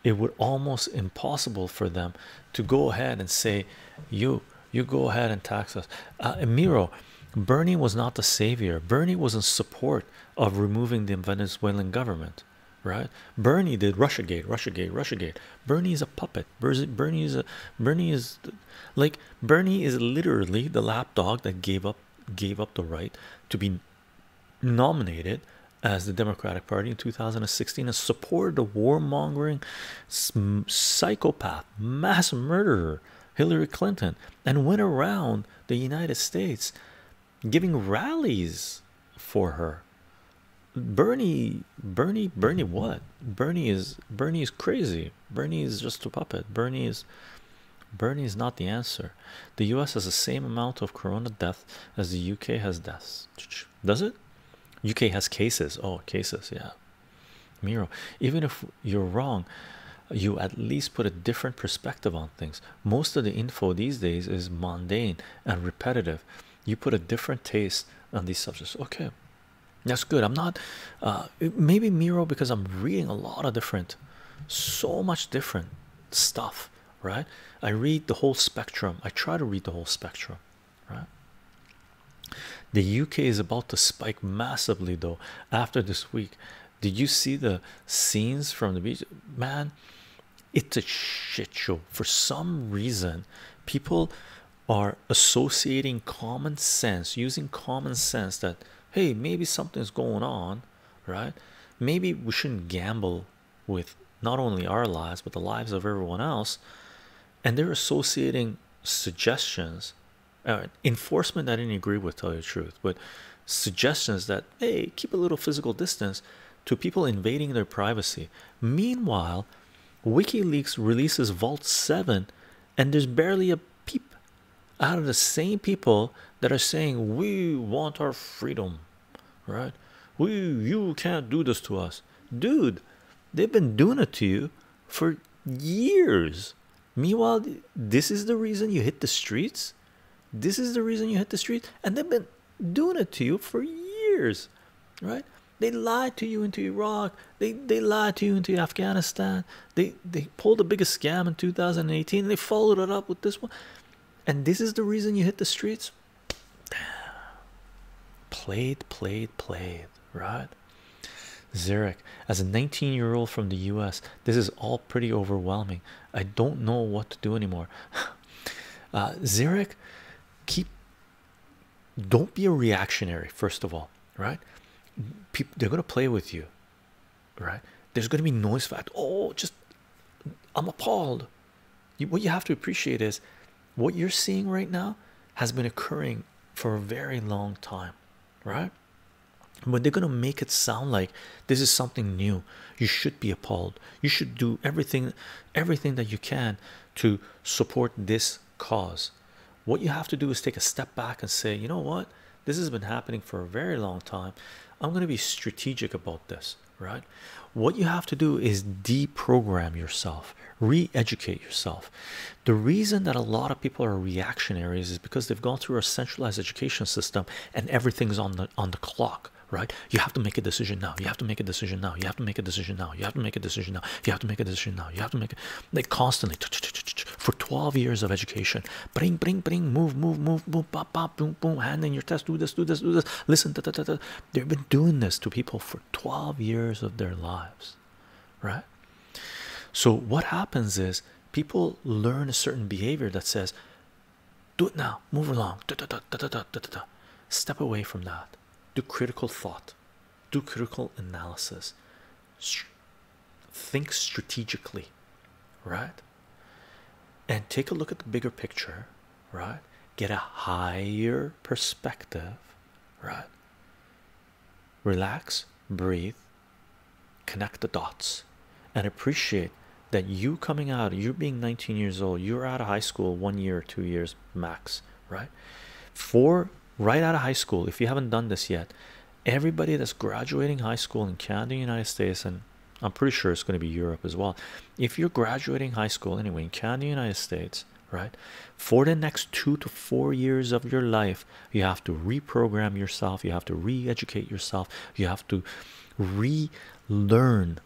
it would almost impossible for them to go ahead and say, you you go ahead and tax us. Uh, Miro, Bernie was not the savior. Bernie was in support of removing the Venezuelan government, right? Bernie did Russiagate, Russiagate, Russiagate. Bernie is a puppet. Bernie is a, Bernie is like Bernie is literally the lapdog that gave up gave up the right to be nominated as the Democratic Party in two thousand sixteen and supported the warmongering psychopath mass murderer Hillary Clinton, and went around the United States giving rallies for her. Bernie, Bernie, Bernie, what? Bernie is Bernie is crazy. Bernie is just a puppet. Bernie is Bernie is not the answer. The U S has the same amount of corona death as the U K has deaths. Does it? U K has cases. Oh, cases, yeah. Miro, even if you're wrong, you at least put a different perspective on things. Most of the info these days is mundane and repetitive. You put a different taste on these subjects. Okay, that's good. I'm not uh maybe Miro, because I'm reading a lot of different, so much different stuff, right? I read the whole spectrum. I try to read the whole spectrum, right? The U K is about to spike massively though after this week. Did you see the scenes from the beach? Man, it's a shit show. For some reason, people are associating common sense, using common sense that, hey, maybe something's going on, right? Maybe we shouldn't gamble with not only our lives, but the lives of everyone else. And they're associating suggestions, uh, enforcement I didn't agree with, tell you the truth, but suggestions that, hey, keep a little physical distance, to people invading their privacy. Meanwhile, WikiLeaks releases Vault seven, and there's barely a peep out of the same people that are saying, we want our freedom, right? We, you can't do this to us. Dude, they've been doing it to you for years. Meanwhile, this is the reason you hit the streets? This is the reason you hit the street, and they've been doing it to you for years, right? They lied to you into Iraq. They they lied to you into Afghanistan. They they pulled the biggest scam in two thousand eighteen. And they followed it up with this one, and this is the reason you hit the streets. Played, played, played, right? Zarek, as a nineteen year old from the U S, this is all pretty overwhelming. I don't know what to do anymore. uh, Zarek, keep, don't be a reactionary, first of all, right? People, they're going to play with you, right? There's going to be noise fact. Oh, just, I'm appalled. You, what you have to appreciate is what you're seeing right now has been occurring for a very long time, right? But they're going to make it sound like this is something new. You should be appalled. You should do everything everything that you can to support this cause. What you have to do is take a step back and say, you know what, this has been happening for a very long time. I'm going to be strategic about this, right? What you have to do is deprogram yourself, re-educate yourself. The reason that a lot of people are reactionaries is because they've gone through a centralized education system and everything's on the on the clock, right? You have to make a decision now. You have to make a decision now. You have to make a decision now. You have to make a decision now. You have to make a decision now. You have to make it like constantly for twelve years of education. Bring, bring, bring, move, move, move, boom, pop, pop, boom, boom, hand in your test, do this, do this, do this, listen, da, da, da, da. They've been doing this to people for twelve years of their lives, right? So what happens is people learn a certain behavior that says, do it now, move along, da, da, da, da, da, da, da, da. Step away from that. Do critical thought, do critical analysis, St think strategically, right? And take a look at the bigger picture, right? Get a higher perspective, right? Relax, breathe, connect the dots, and appreciate that you coming out, you being nineteen years old, you're out of high school one year, two years max, right? Four right out of high school, if you haven't done this yet, everybody that's graduating high school in Canada, United States, and I'm pretty sure it's going to be Europe as well. If you're graduating high school anyway in Canada, United States, right, for the next two to four years of your life, you have to reprogram yourself. You have to re-educate yourself. You have to relearn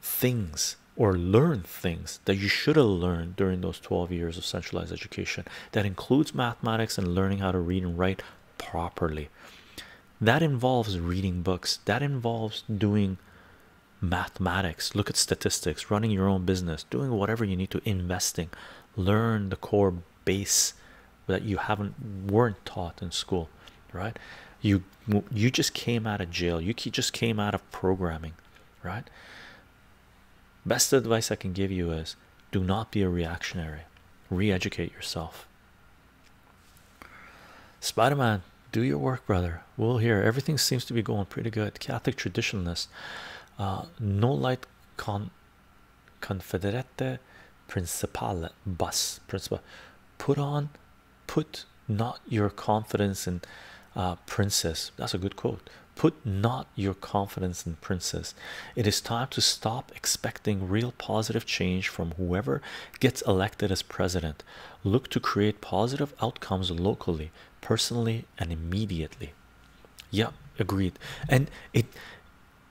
things or learn things that you should have learned during those twelve years of centralized education. That includes mathematics and learning how to read and write properly. That involves reading books. That involves doing mathematics. Look at statistics, running your own business, doing whatever you need to, investing. Learn the core base that you haven't weren't taught in school, right? You you just came out of jail. You just came out of programming, right? Best advice I can give you is do not be a reactionary. Re-educate yourself. Spider-Man, do your work, brother. We'll hear. Everything seems to be going pretty good. Catholic traditionalist, uh, no light con confederate principale bus principal. Put on, put not your confidence in uh, princess. That's a good quote. Put not your confidence in princes. It is time to stop expecting real positive change from whoever gets elected as president. Look to create positive outcomes locally, personally, and immediately. Yeah, agreed. And it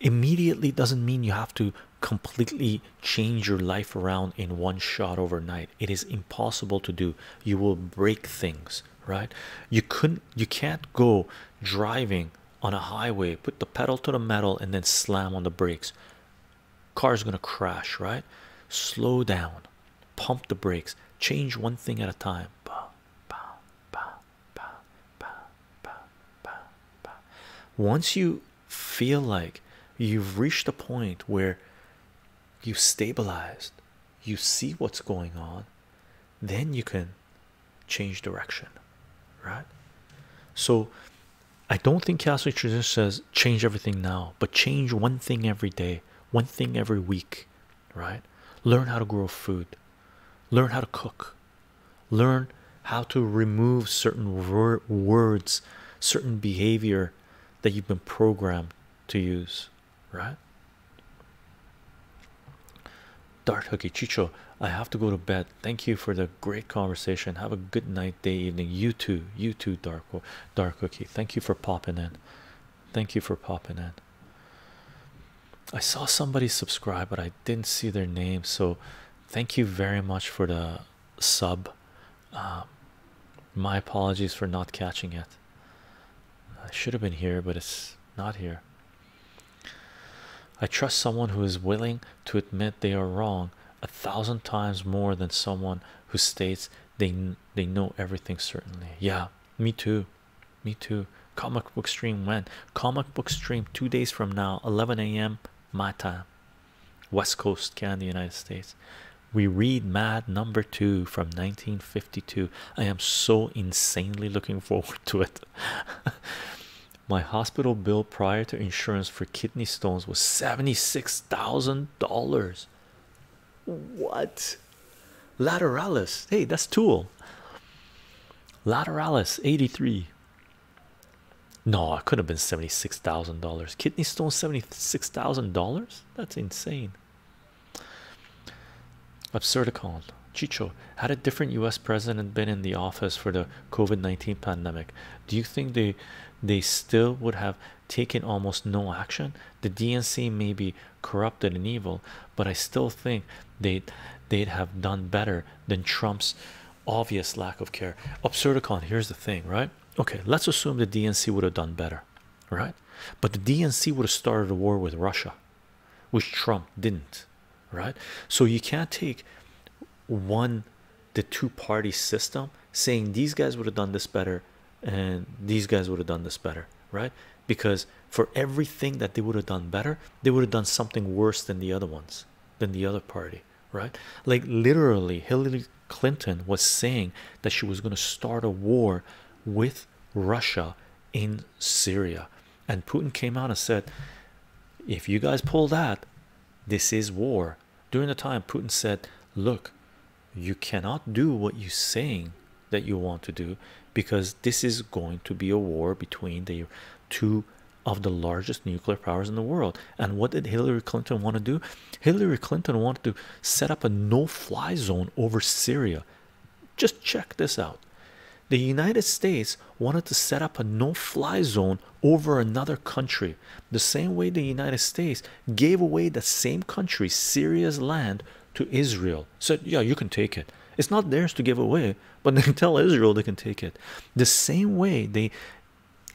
immediately doesn't mean you have to completely change your life around in one shot overnight. It is impossible to do. You will break things, right? You couldn't, you can't go driving on a highway, put the pedal to the metal and then slam on the brakes. Car's gonna crash, right? Slow down, pump the brakes, change one thing at a time. Once you feel like you've reached a point where you've stabilized, you see what's going on, then you can change direction, right? So I don't think Catholic tradition says change everything now, but change one thing every day, one thing every week, right? Learn how to grow food, learn how to cook, learn how to remove certain wor words, certain behavior that you've been programmed to use, right? Dart Hookie, Chicho, I have to go to bed. Thank you for the great conversation. Have a good night, day, evening. You too, you too, Dark, Dark Hookie. Thank you for popping in. Thank you for popping in. I saw somebody subscribe, but I didn't see their name. So thank you very much for the sub. Um, my apologies for not catching it. I should have been here, but it's not here. I trust someone who is willing to admit they are wrong a thousand times more than someone who states they they know everything certainly. Yeah, me too, me too. Comic book stream when? Comic book stream two days from now, eleven A M my time, West Coast, Canada, United States. We read Mad number two from nineteen fifty-two. I am so insanely looking forward to it. My hospital bill prior to insurance for kidney stones was seventy-six thousand dollars. What? Lateralis. Hey, that's Tool. Lateralis, eighty-three. No, it could have been seventy-six thousand dollars. Kidney stone, seventy-six thousand dollars? That's insane. Absurdicon. Chicho, had a different U S president been in the office for the COVID nineteen pandemic, do you think they they still would have taken almost no action? The D N C may be corrupted and evil, but I still think they'd, they'd have done better than Trump's obvious lack of care. Absurdicon, here's the thing, right? Okay, let's assume the D N C would have done better, right? But the D N C would have started a war with Russia, which Trump didn't, right? So you can't take one the two-party system saying these guys would have done this better and these guys would have done this better, right? Because for everything that they would have done better, they would have done something worse than the other ones, than the other party, right? Like literally Hillary Clinton was saying that she was going to start a war with Russia in Syria, and Putin came out and said, if you guys pull that, this is war. During the time, Putin said, look, you cannot do what you're saying that you want to do, because this is going to be a war between the two of the largest nuclear powers in the world. And what did Hillary Clinton want to do? Hillary Clinton wanted to set up a no-fly zone over Syria. Just check this out. The United States wanted to set up a no-fly zone over another country, the same way the United States gave away the same country, Syria's land, to Israel. Said, yeah, you can take it. It's not theirs to give away, but they tell Israel they can take it. The same way they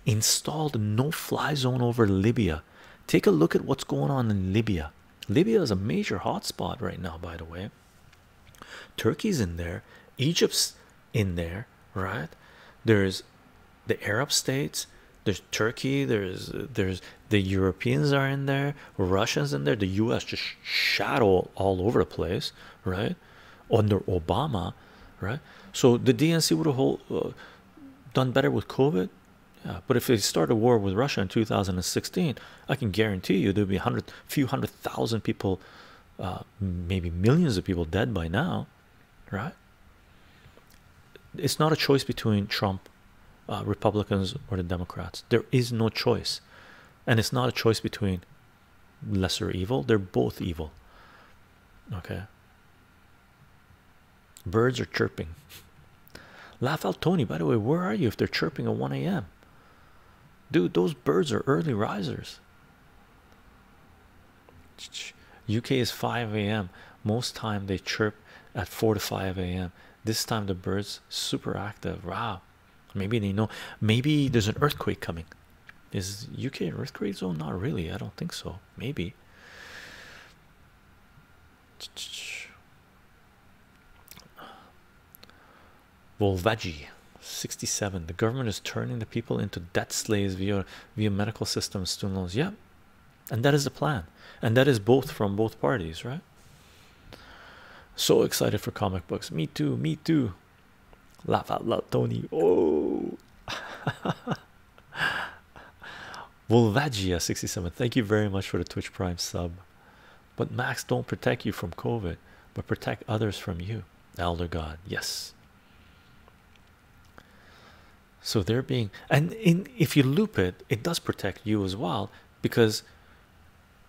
installed a no-fly zone over Libya. Take a look at what's going on in Libya. Libya is a major hotspot right now, by the way. Turkey's in there, Egypt's in there, right? There's the Arab states, there's Turkey, there's there's the Europeans are in there, Russians in there, the U S just shadow all over the place, right? Under Obama, right? So the D N C would have whole, uh, done better with COVID, yeah, but if they start a war with Russia in two thousand sixteen, I can guarantee you there'll be a hundred, few hundred thousand people, uh, maybe millions of people dead by now, right? It's not a choice between Trump, uh, Republicans, or the Democrats. There is no choice, and it's not a choice between lesser evil. They're both evil. Okay. Birds are chirping. Laugh out, Tony. By the way, where are you if they're chirping at one A M? Dude, those birds are early risers. U K is five A M Most time they chirp at four to five A M This time the bird's super active. Wow. Maybe they know. Maybe there's an earthquake coming. Is U K an earthquake zone? Not really. I don't think so. Maybe. Volvaggi, sixty-seven. The government is turning the people into debt slaves via via medical systems, student loans. Yeah, and that is the plan, and that is both from both parties, right? So excited for comic books. Me too. Me too. Laugh out loud, Tony. Oh. Volvagia, sixty-seven. Thank you very much for the Twitch Prime sub. But Max, don't protect you from COVID, but protect others from you. Elder God. Yes. So they're being, and in if you loop it, it does protect you as well, because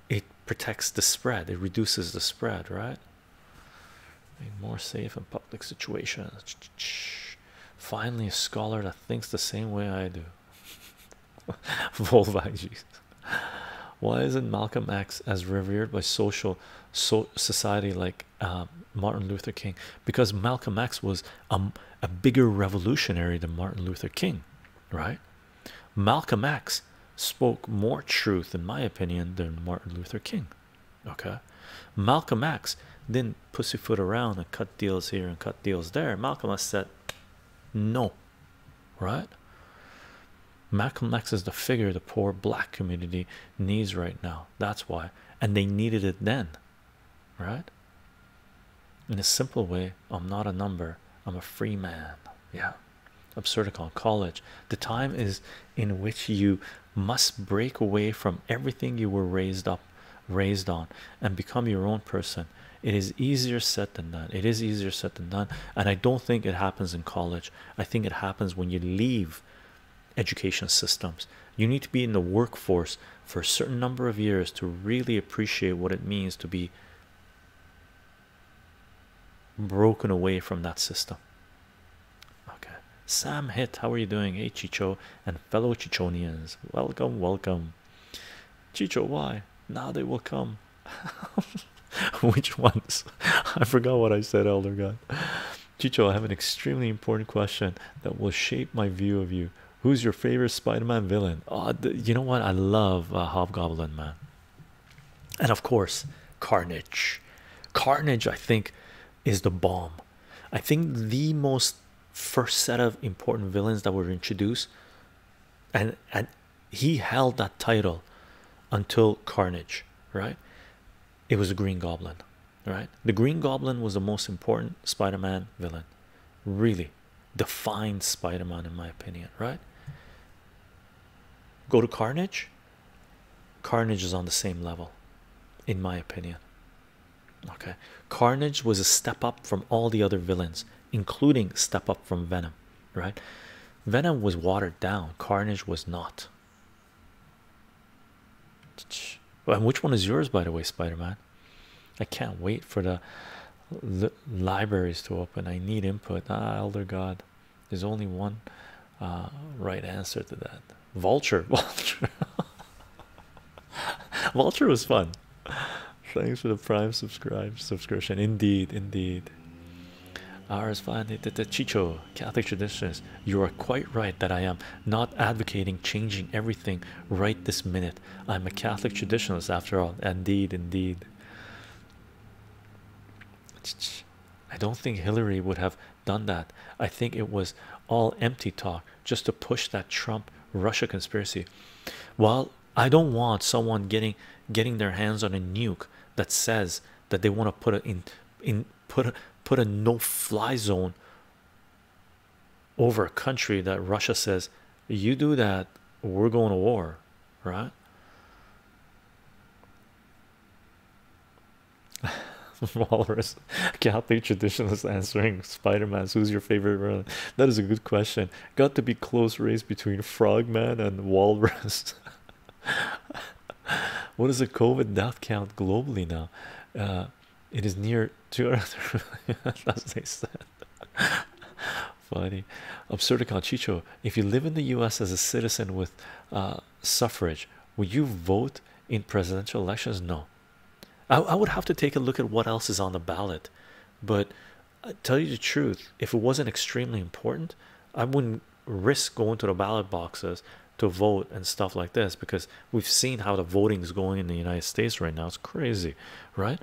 it protects the spread, it reduces the spread, right? a more safe and public situation. Finally, a scholar that thinks the same way I do. Volvages. Why isn't Malcolm X as revered by social so society like uh, Martin Luther King? Because Malcolm X was a, a bigger revolutionary than Martin Luther King, right? Malcolm X spoke more truth, in my opinion, than Martin Luther King, okay? Malcolm X didn't pussyfoot around and cut deals here and cut deals there. Malcolm X said no, right? Malcolm X is the figure the poor black community needs right now. That's why, and they needed it then, right? In a simple way, I'm not a number, I'm a free man. Yeah. Absurdicon College. The time is in which you must break away from everything you were raised up raised on and become your own person. It is easier said than done. It is easier said than done, and I don't think it happens in college. I think it happens when you leave education systems. You need to be in the workforce for a certain number of years to really appreciate what it means to be broken away from that system. Okay. Sam Hitt, how are you doing? Hey Chicho and fellow Chichonians, welcome, welcome. Chicho, why? Now they will come. Which ones? I forgot what I said, Elder God. Chicho, I have an extremely important question that will shape my view of you. Who's your favorite Spider-Man villain? Oh, you know what? I love uh, Hobgoblin, man. And of course, Carnage. Carnage, I think, is the bomb. I think the most first set of important villains that were introduced, and, and he held that title until Carnage, right? It was a Green Goblin, right? The Green Goblin was the most important Spider-Man villain. Really defined Spider-Man, in my opinion, right? Go to Carnage. Carnage is on the same level, in my opinion. Okay, Carnage was a step up from all the other villains, including step up from Venom, right? Venom was watered down. Carnage was not. And which one is yours, by the way, Spider-Man? I can't wait for the li libraries to open. I need input. Ah, Elder God, there's only one uh, right answer to that. Vulture. Vulture. Vulture was fun. Thanks for the Prime subscribe subscription. Indeed, indeed. Ours finally. Chicho, Catholic traditions. You are quite right that I am not advocating changing everything right this minute. I'm a Catholic traditionalist after all. Indeed, indeed. I don't think Hillary would have done that. I think it was all empty talk just to push that Trump Russia conspiracy. Well, I don't want someone getting getting their hands on a nuke that says that they want to put it in in put a, put a no-fly zone over a country that Russia says, you do that, we're going to war, right? Walrus, Catholic traditionalist answering Spider-Man. Who's your favorite villain? That is a good question. Got to be close race between Frogman and Walrus. What is the COVID death count globally now? Uh, it is near two hundred. That's what they said. Funny. Absurdicon, Chicho, if you live in the U S as a citizen with uh, suffrage, will you vote in presidential elections? No. I would have to take a look at what else is on the ballot, but I tell you the truth, if it wasn't extremely important, I wouldn't risk going to the ballot boxes to vote and stuff like this, because we've seen how the voting is going in the United States right now. It's crazy, right?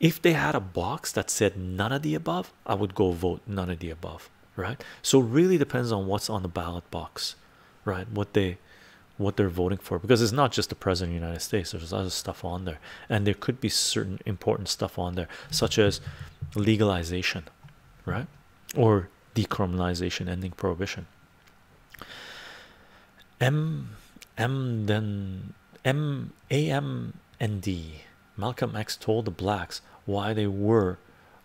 If they had a box that said none of the above, I would go vote none of the above, right? So it really depends on what's on the ballot box, right? What they what they're voting for, because it's not just the president of the United States. There's other stuff on there, and there could be certain important stuff on there, such as legalization, right, or decriminalization, ending prohibition. M M then M A M N D. Malcolm X told the blacks why they were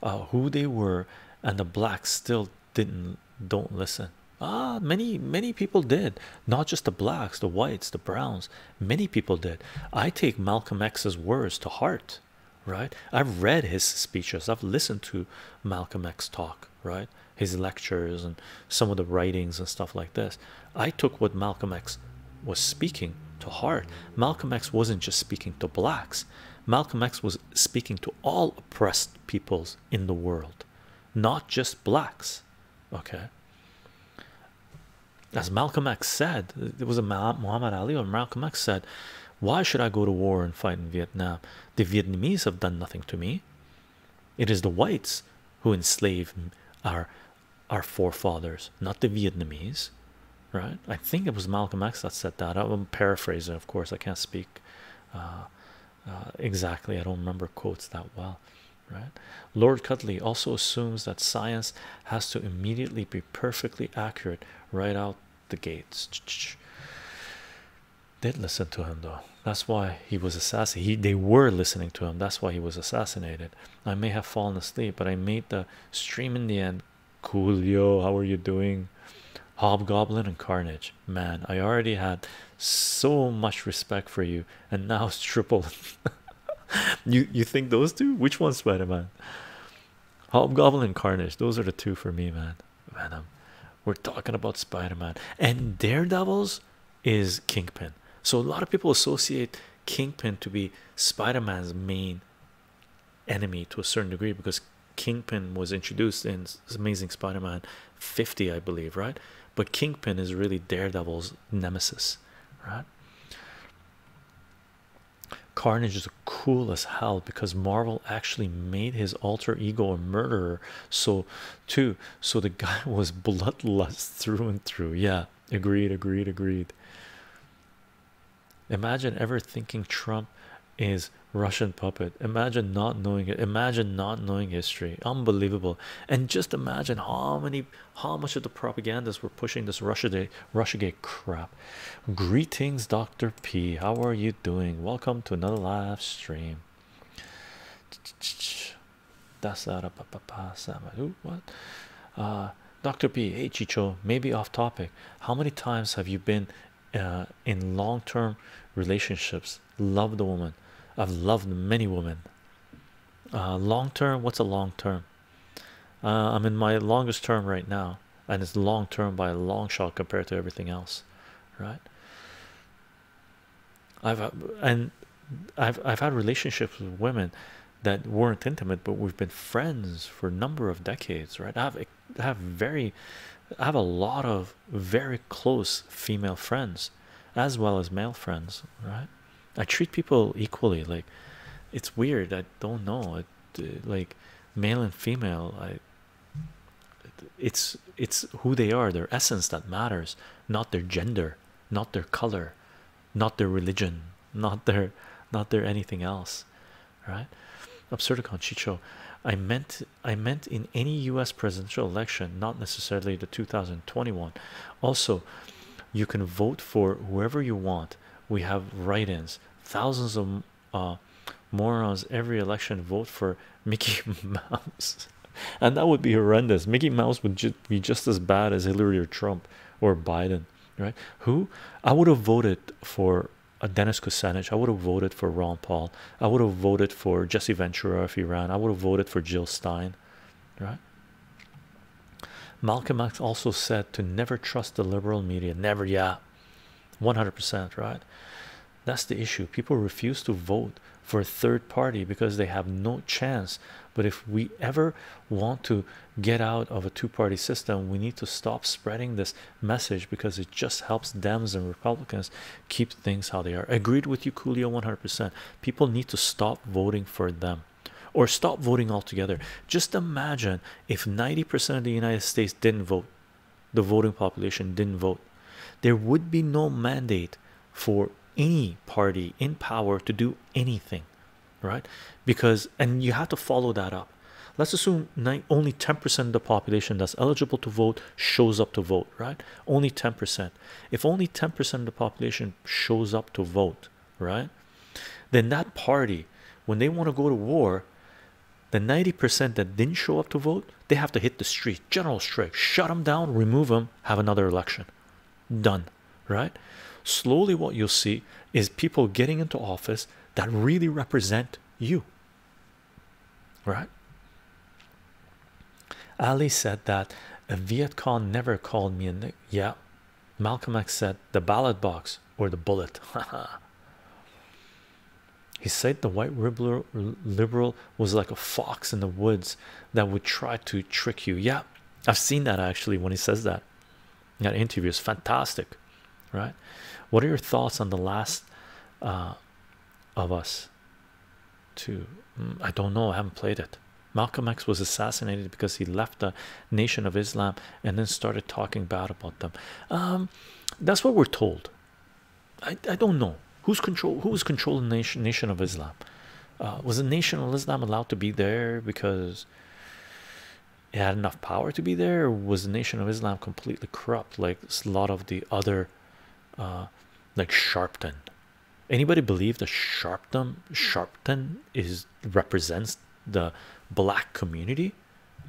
uh, who they were, and the blacks still didn't don't listen. Ah, many many people did, not just the blacks, the whites, the browns. Many people did. I take Malcolm X's words to heart, right? I've read his speeches, I've listened to Malcolm X talk, right? His lectures and some of the writings and stuff like this. I took what Malcolm X was speaking to heart. Malcolm X wasn't just speaking to blacks. Malcolm X was speaking to all oppressed peoples in the world, not just blacks, okay? As Malcolm X said, it was a Muhammad Ali or Malcolm X said, why should I go to war and fight in Vietnam? The Vietnamese have done nothing to me. It is the whites who enslaved our our forefathers, not the Vietnamese, right? I think it was Malcolm X that said that. I'm paraphrasing, of course. I can't speak uh, uh, exactly. I don't remember quotes that well, right? Lord Cutley also assumes that science has to immediately be perfectly accurate right out the gates. Did listen to him though. That's why he was assassinated. He, they were listening to him. That's why he was assassinated. I may have fallen asleep, but I made the stream in the end. Coolio, how are you doing? Hobgoblin and Carnage. Man, I already had so much respect for you, and now it's triple. you you think those two? Which one's Spider-Man? Hobgoblin and Carnage. Those are the two for me, man. Venom. We're talking about Spider-Man, and Daredevils is Kingpin. So a lot of people associate Kingpin to be Spider-Man's main enemy to a certain degree, because Kingpin was introduced in Amazing Spider-Man fifty, I believe, right? But Kingpin is really Daredevil's nemesis, right? Carnage is cool as hell because Marvel actually made his alter ego a murderer, so too. So the guy was bloodlust through and through. Yeah, agreed, agreed, agreed. Imagine ever thinking Trump is Russian puppet. Imagine not knowing it. Imagine not knowing history. Unbelievable. And just imagine how many, how much of the propagandists were pushing this Russia Day, Russiagate crap. Greetings, Doctor P. How are you doing? Welcome to another live stream. That's that. What? Uh, Doctor P. Hey, Chicho. Maybe off topic. How many times have you been uh, in long-term relationships? Loved a woman. I've loved many women. Uh, long term, what's a long term? Uh, I'm in my longest term right now, and it's long term by a long shot compared to everything else, right? I've and I've I've had relationships with women that weren't intimate, but we've been friends for a number of decades, right? I have I have very I have a lot of very close female friends, as well as male friends, right? I treat people equally. Like, it's weird. I don't know. It, like, male and female, I it's it's who they are, their essence that matters, not their gender, not their color, not their religion, not their not their anything else, right? Absurdicon Chicho, I meant I meant in any U S presidential election, not necessarily the two thousand twenty-one. Also, you can vote for whoever you want. We have write-ins. Thousands of uh, morons every election vote for Mickey Mouse, and that would be horrendous. Mickey Mouse would ju be just as bad as Hillary or Trump or Biden, right? Who I would have voted for uh, Dennis Kucinich. I would have voted for Ron Paul. I would have voted for Jesse Ventura if he ran. I would have voted for Jill Stein, right? Malcolm X also said to never trust the liberal media. Never, yeah. one hundred percent, right? That's the issue. People refuse to vote for a third party because they have no chance. But if we ever want to get out of a two-party system, we need to stop spreading this message because it just helps Dems and Republicans keep things how they are. Agreed with you, Coolio, one hundred percent. People need to stop voting for them or stop voting altogether. Just imagine if ninety percent of the United States didn't vote, the voting population didn't vote. There would be no mandate for any party in power to do anything, right? Because, and you have to follow that up. Let's assume only ten percent of the population that's eligible to vote shows up to vote, right? Only ten percent. If only ten percent of the population shows up to vote, right? Then that party, when they want to go to war, the ninety percent that didn't show up to vote, they have to hit the street, general strike, shut them down, remove them, have another election. Done, right? Slowly what you'll see is people getting into office that really represent you, right? Ali said that a Viet Cong never called me a nigger. Yeah. Malcolm X said the ballot box or the bullet. He said the white liberal, liberal was like a fox in the woods that would try to trick you. Yeah, I've seen that actually when he says that. That interview is fantastic, right? What are your thoughts on The Last uh, of Us two? I don't know. I haven't played it. Malcolm X was assassinated because he left the Nation of Islam and then started talking bad about them. Um, that's what we're told. I, I don't know who's control. Who was controlling the Nation Nation of Islam? Uh, was the Nation of Islam allowed to be there because it had enough power to be there? Or was the Nation of Islam completely corrupt, like a lot of the other, uh, like Sharpton? Anybody believe that Sharpton Sharpton is represents the black community?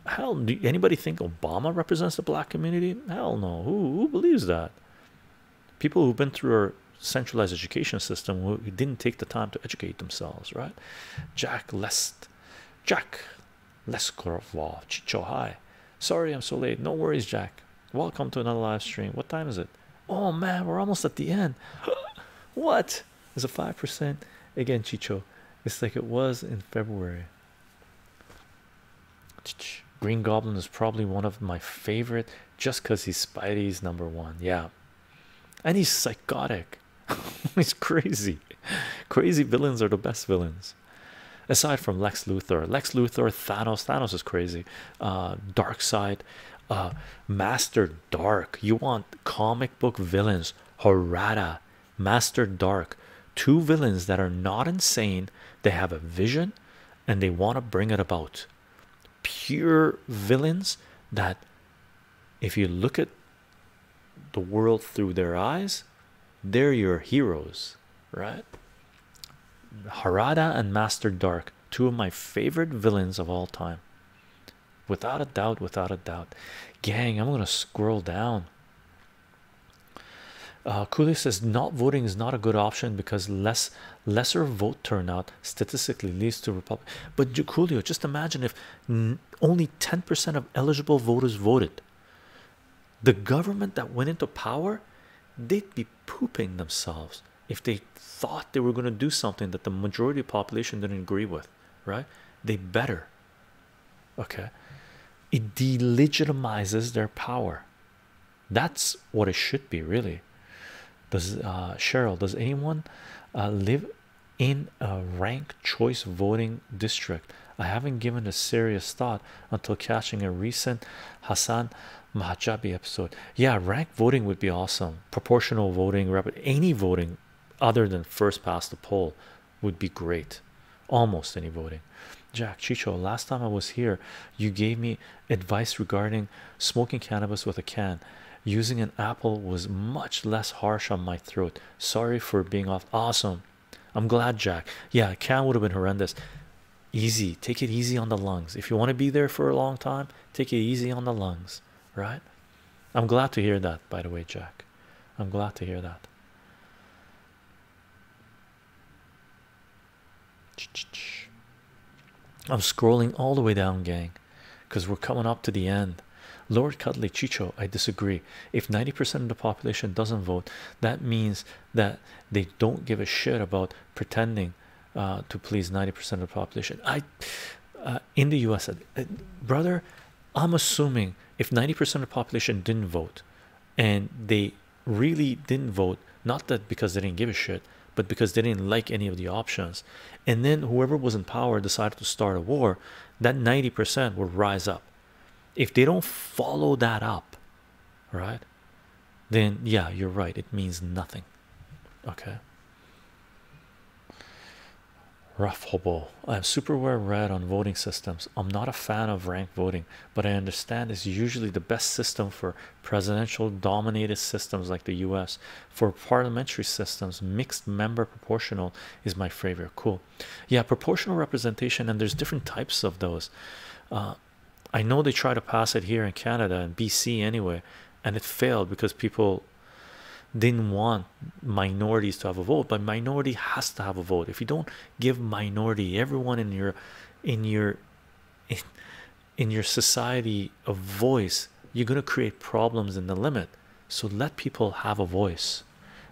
Hell, do anybody think Obama represents the black community? Hell no. Who, who believes that? People who've been through our centralized education system who didn't take the time to educate themselves, right? Jack Lest, Jack Leskorov, Chicho, hi. Sorry, I'm so late. No worries, Jack. Welcome to another live stream. What time is it? Oh man, we're almost at the end. What? There's a five percent again, Chicho. It's like it was in February. Green Goblin is probably one of my favorite just because he's Spidey's number one. Yeah, and he's psychotic. He's crazy. Crazy villains are the best villains, aside from Lex Luthor. Lex Luthor, Thanos. Thanos is crazy. uh Darkseid, uh Master Dark. You want comic book villains? Harada, Master Dark, two villains that are not insane. They have a vision and they want to bring it about. Pure villains that if you look at the world through their eyes, they're your heroes, right? Harada and Master Dark, two of my favorite villains of all time, without a doubt, without a doubt. Gang, I'm gonna scroll down. Uh, Kuli says not voting is not a good option because less lesser vote turnout statistically leads to Republic. But Julio, just imagine if n only ten percent of eligible voters voted. The government that went into power, they'd be pooping themselves if they thought they were going to do something that the majority of the population didn't agree with, right? They better. Okay, it delegitimizes their power. That's what it should be, really. Does uh, Cheryl, does anyone uh, live in a rank choice voting district? I haven't given a serious thought until catching a recent Hassan Mahajabi episode. Yeah, rank voting would be awesome. Proportional voting, rapid, any voting other than first past the poll would be great. Almost any voting. Jack, Chicho, last time I was here, you gave me advice regarding smoking cannabis with a can. Using an apple was much less harsh on my throat. Sorry for being off. Awesome. I'm glad, Jack. Yeah, a can would have been horrendous. Easy. Take it easy on the lungs. If you want to be there for a long time, take it easy on the lungs, right? I'm glad to hear that, by the way, Jack. I'm glad to hear that. I'm scrolling all the way down, gang, because we're coming up to the end. Lord Cuddly, Chicho, I disagree. If ninety percent of the population doesn't vote, that means that they don't give a shit about pretending uh, to please ninety percent of the population. I, uh, in the U S, uh, brother, I'm assuming if ninety percent of the population didn't vote, and they really didn't vote, not that because they didn't give a shit, but because they didn't like any of the options, and then whoever was in power decided to start a war, that ninety percent would rise up. If they don't follow that up, right, then yeah, you're right, it means nothing. Okay, Rough Hobo, I'm super aware red on voting systems. I'm not a fan of rank voting, but I understand it's usually the best system for presidential dominated systems like the U S. For parliamentary systems, mixed member proportional is my favorite. Cool. Yeah, proportional representation, and there's different types of those. uh I know they try to pass it here in Canada and B C anyway, and it failed because people didn't want minorities to have a vote. But minority has to have a vote. If you don't give minority, everyone in your in your in, in your society a voice, you're going to create problems in the limit. So let people have a voice.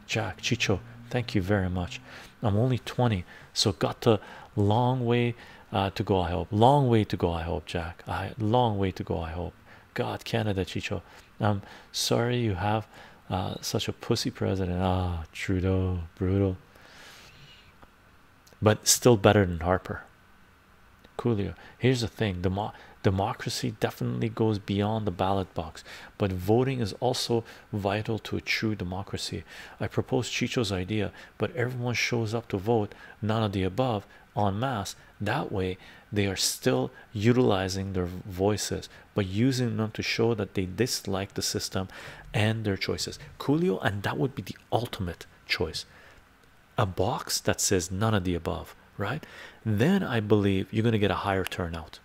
Jack, Chicho, thank you very much. I'm only twenty, so got a long way uh, to go, I hope. Long way to go, I hope, Jack. I long way to go, I hope. God, Canada, Chicho. I'm sorry you have uh, such a pussy president. Ah, Trudeau, brutal. But still better than Harper. Coolio. Here's the thing. Demo democracy definitely goes beyond the ballot box, but voting is also vital to a true democracy. I proposed Chicho's idea, but everyone shows up to vote, none of the above, en masse. That way, they are still utilizing their voices, but using them to show that they dislike the system and their choices. Coolio, and that would be the ultimate choice. A box that says none of the above, right? Then I believe you're going to get a higher turnout,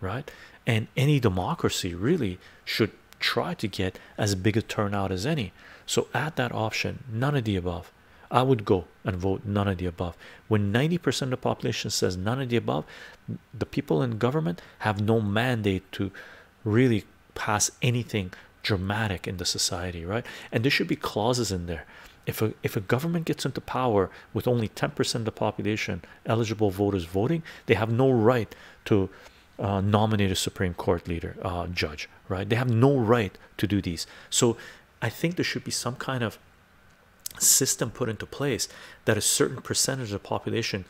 right? And any democracy really should try to get as big a turnout as any. So add that option, none of the above. I would go and vote none of the above. When ninety percent of the population says none of the above, the people in government have no mandate to really pass anything dramatic in the society, right? And there should be clauses in there. If a, if a government gets into power with only ten percent of the population eligible voters voting, they have no right to uh, nominate a Supreme Court leader, uh, judge, right? They have no right to do these. So I think there should be some kind of system put into place that a certain percentage of the population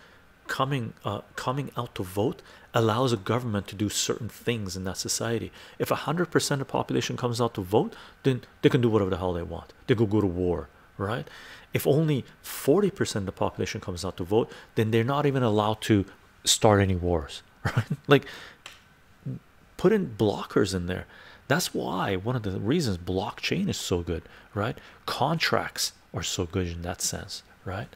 coming uh, coming out to vote allows a government to do certain things in that society. If one hundred percent of the population comes out to vote, then they can do whatever the hell they want. They could go to war. Right? If only forty percent of the population comes out to vote, then they're not even allowed to start any wars, right? Like, put in blockers in there. That's why one of the reasons blockchain is so good, right? Contracts are so good in that sense, right?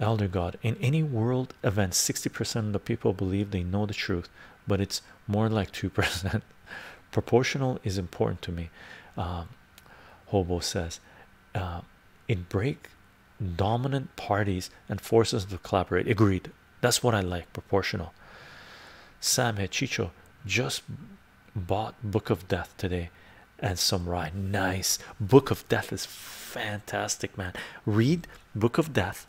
Elder God, in any world event, sixty percent of the people believe they know the truth, but it's more like two percent. Proportional is important to me, um, Hobo says. Uh, it breaks dominant parties and forces to collaborate. Agreed. That's what I like. Proportional. Sam Hechicho just bought Book of Death today and some rye. Nice. Book of Death is fantastic, man. Read Book of Death,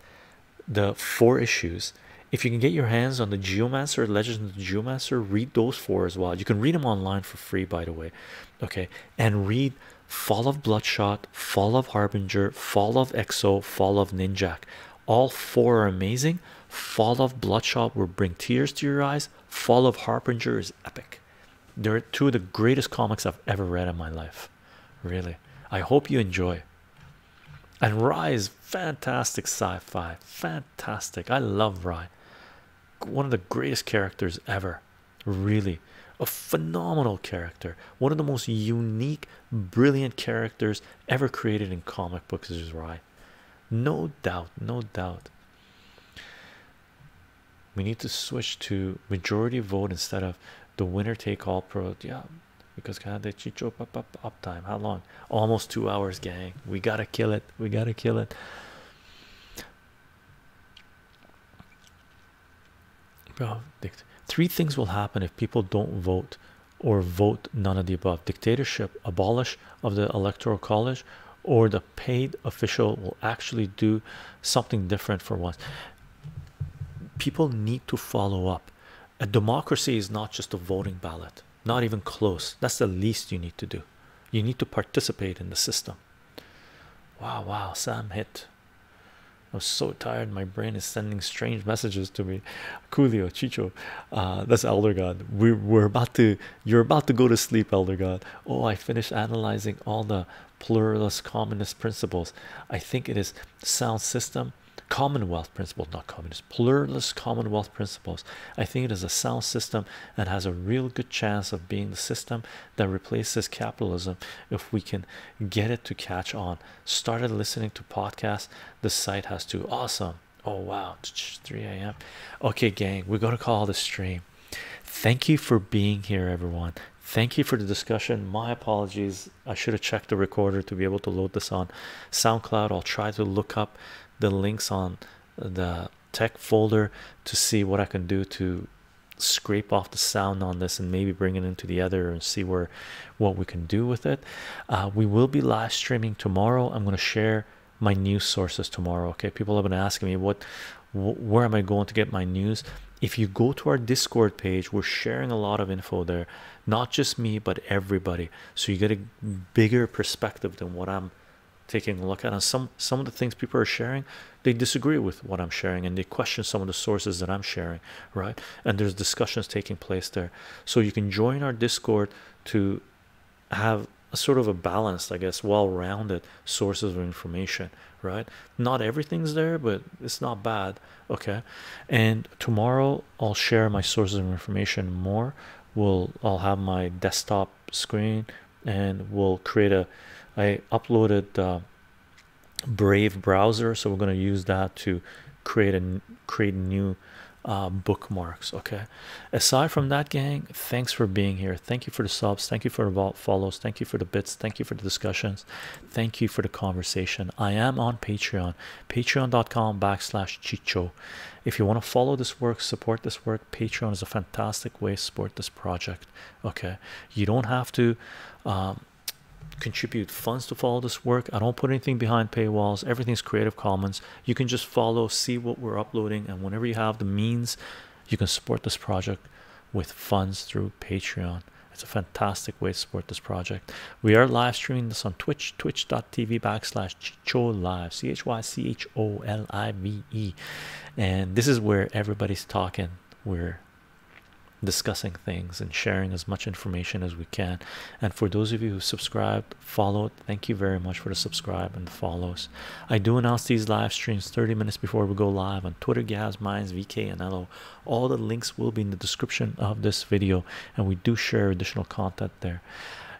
the four issues. If you can get your hands on the Geomancer, Legends of the Geomancer, read those four as well. You can read them online for free, by the way. Okay. And read Fall of Bloodshot, Fall of Harbinger, Fall of Exo, Fall of Ninjak. All four are amazing. Fall of Bloodshot will bring tears to your eyes. Fall of Harbinger is epic. They're two of the greatest comics I've ever read in my life. Really. I hope you enjoy. And Rye is fantastic sci-fi. Fantastic. I love Rye. One of the greatest characters ever. Really. A phenomenal character, one of the most unique, brilliant characters ever created in comic books is Rye. No doubt, no doubt. We need to switch to majority vote instead of the winner take all pro. Yeah, because Canada, Chicho, up, up, up time. How long? Almost two hours, gang. We gotta kill it. We gotta kill it. Bro, three things will happen if people don't vote or vote none of the above. Dictatorship, abolish of the electoral college, or the paid official will actually do something different for once. People need to follow up. A democracy is not just a voting ballot, not even close. That's the least you need to do. You need to participate in the system. Wow, wow, Sam hit. I'm so tired, my brain is sending strange messages to me. Coolio, Chicho, uh, that's Elder God. We, we're about to, you're about to go to sleep, Elder God. Oh, I finished analyzing all the pluralist communist principles. I think it is sound system, commonwealth principle, not communist, pluralist commonwealth principles. I think it is a sound system that has a real good chance of being the system that replaces capitalism if we can get it to catch on. Started listening to podcasts, the site has to. Awesome. Oh wow, three A M Okay gang, we gotta call the stream. Thank you for being here everyone. Thank you for the discussion. My apologies, I should have checked the recorder to be able to load this on SoundCloud. I'll try to look up the links on the tech folder to see what I can do to scrape off the sound on this and maybe bring it into the other and see where what we can do with it. Uh, we will be live streaming tomorrow. I'm going to share my news sources tomorrow. Okay, people have been asking me what wh where am I going to get my news. If you go to our Discord page, we're sharing a lot of info there, not just me but everybody, so you get a bigger perspective than what I'm taking a look at. And some some of the things people are sharing, they disagree with what I'm sharing and they question some of the sources that I'm sharing, right? And there's discussions taking place there, so you can join our Discord to have a sort of a balanced, I guess, well-rounded sources of information, right? Not everything's there, but it's not bad. Okay, and tomorrow I'll share my sources of information more. We'll I'll have my desktop screen and we'll create a I uploaded uh, Brave browser, so we're going to use that to create and create new uh, bookmarks. Okay, aside from that, gang, thanks for being here. Thank you for the subs, thank you for the follows, thank you for the bits, thank you for the discussions, thank you for the conversation. I am on Patreon, patreon dot com backslash Chicho. If you want to follow this work, support this work, Patreon is a fantastic way to support this project. Okay, you don't have to um contribute funds to follow this work. I don't put anything behind paywalls. Everything's Creative Commons. You can just follow, see what we're uploading, and whenever you have the means, you can support this project with funds through Patreon. It's a fantastic way to support this project. We are live streaming this on Twitch, twitch dot t v backslash Chicho Live, C H Y C H O L I V E, and this is where everybody's talking. We're discussing things and sharing as much information as we can. And for those of you who subscribed, followed, thank you very much for the subscribe and the follows. I do announce these live streams thirty minutes before we go live on Twitter, Gaz, Minds, V K, and Elo. All the links will be in the description of this video, and we do share additional content there.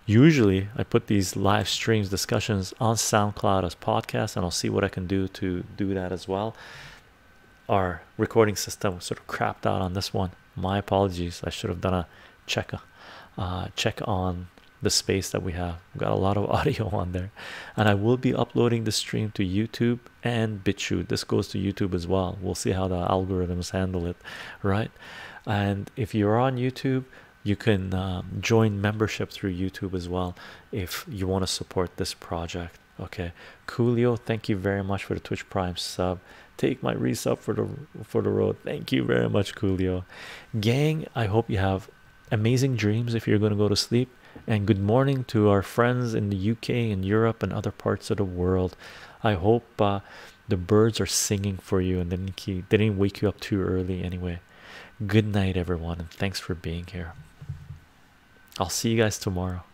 Usually I put these live streams discussions on SoundCloud as podcasts, and I'll see what I can do to do that as well. Our recording system sort of crapped out on this one. My apologies. I should have done a check uh check on the space that we have. We've got a lot of audio on there, and I will be uploading the stream to YouTube and BitChute. This goes to YouTube as well. We'll see how the algorithms handle it, right? And if you're on YouTube, you can um, join membership through YouTube as well if you want to support this project. Okay, Coolio, thank you very much for the Twitch Prime sub. Take my resub for the for the road. Thank you very much, Coolio. Gang, I hope you have amazing dreams if you're going to go to sleep, and good morning to our friends in the U K and Europe and other parts of the world. I hope uh, the birds are singing for you and didn't keep, they didn't wake you up too early. Anyway, good night everyone, and thanks for being here. I'll see you guys tomorrow.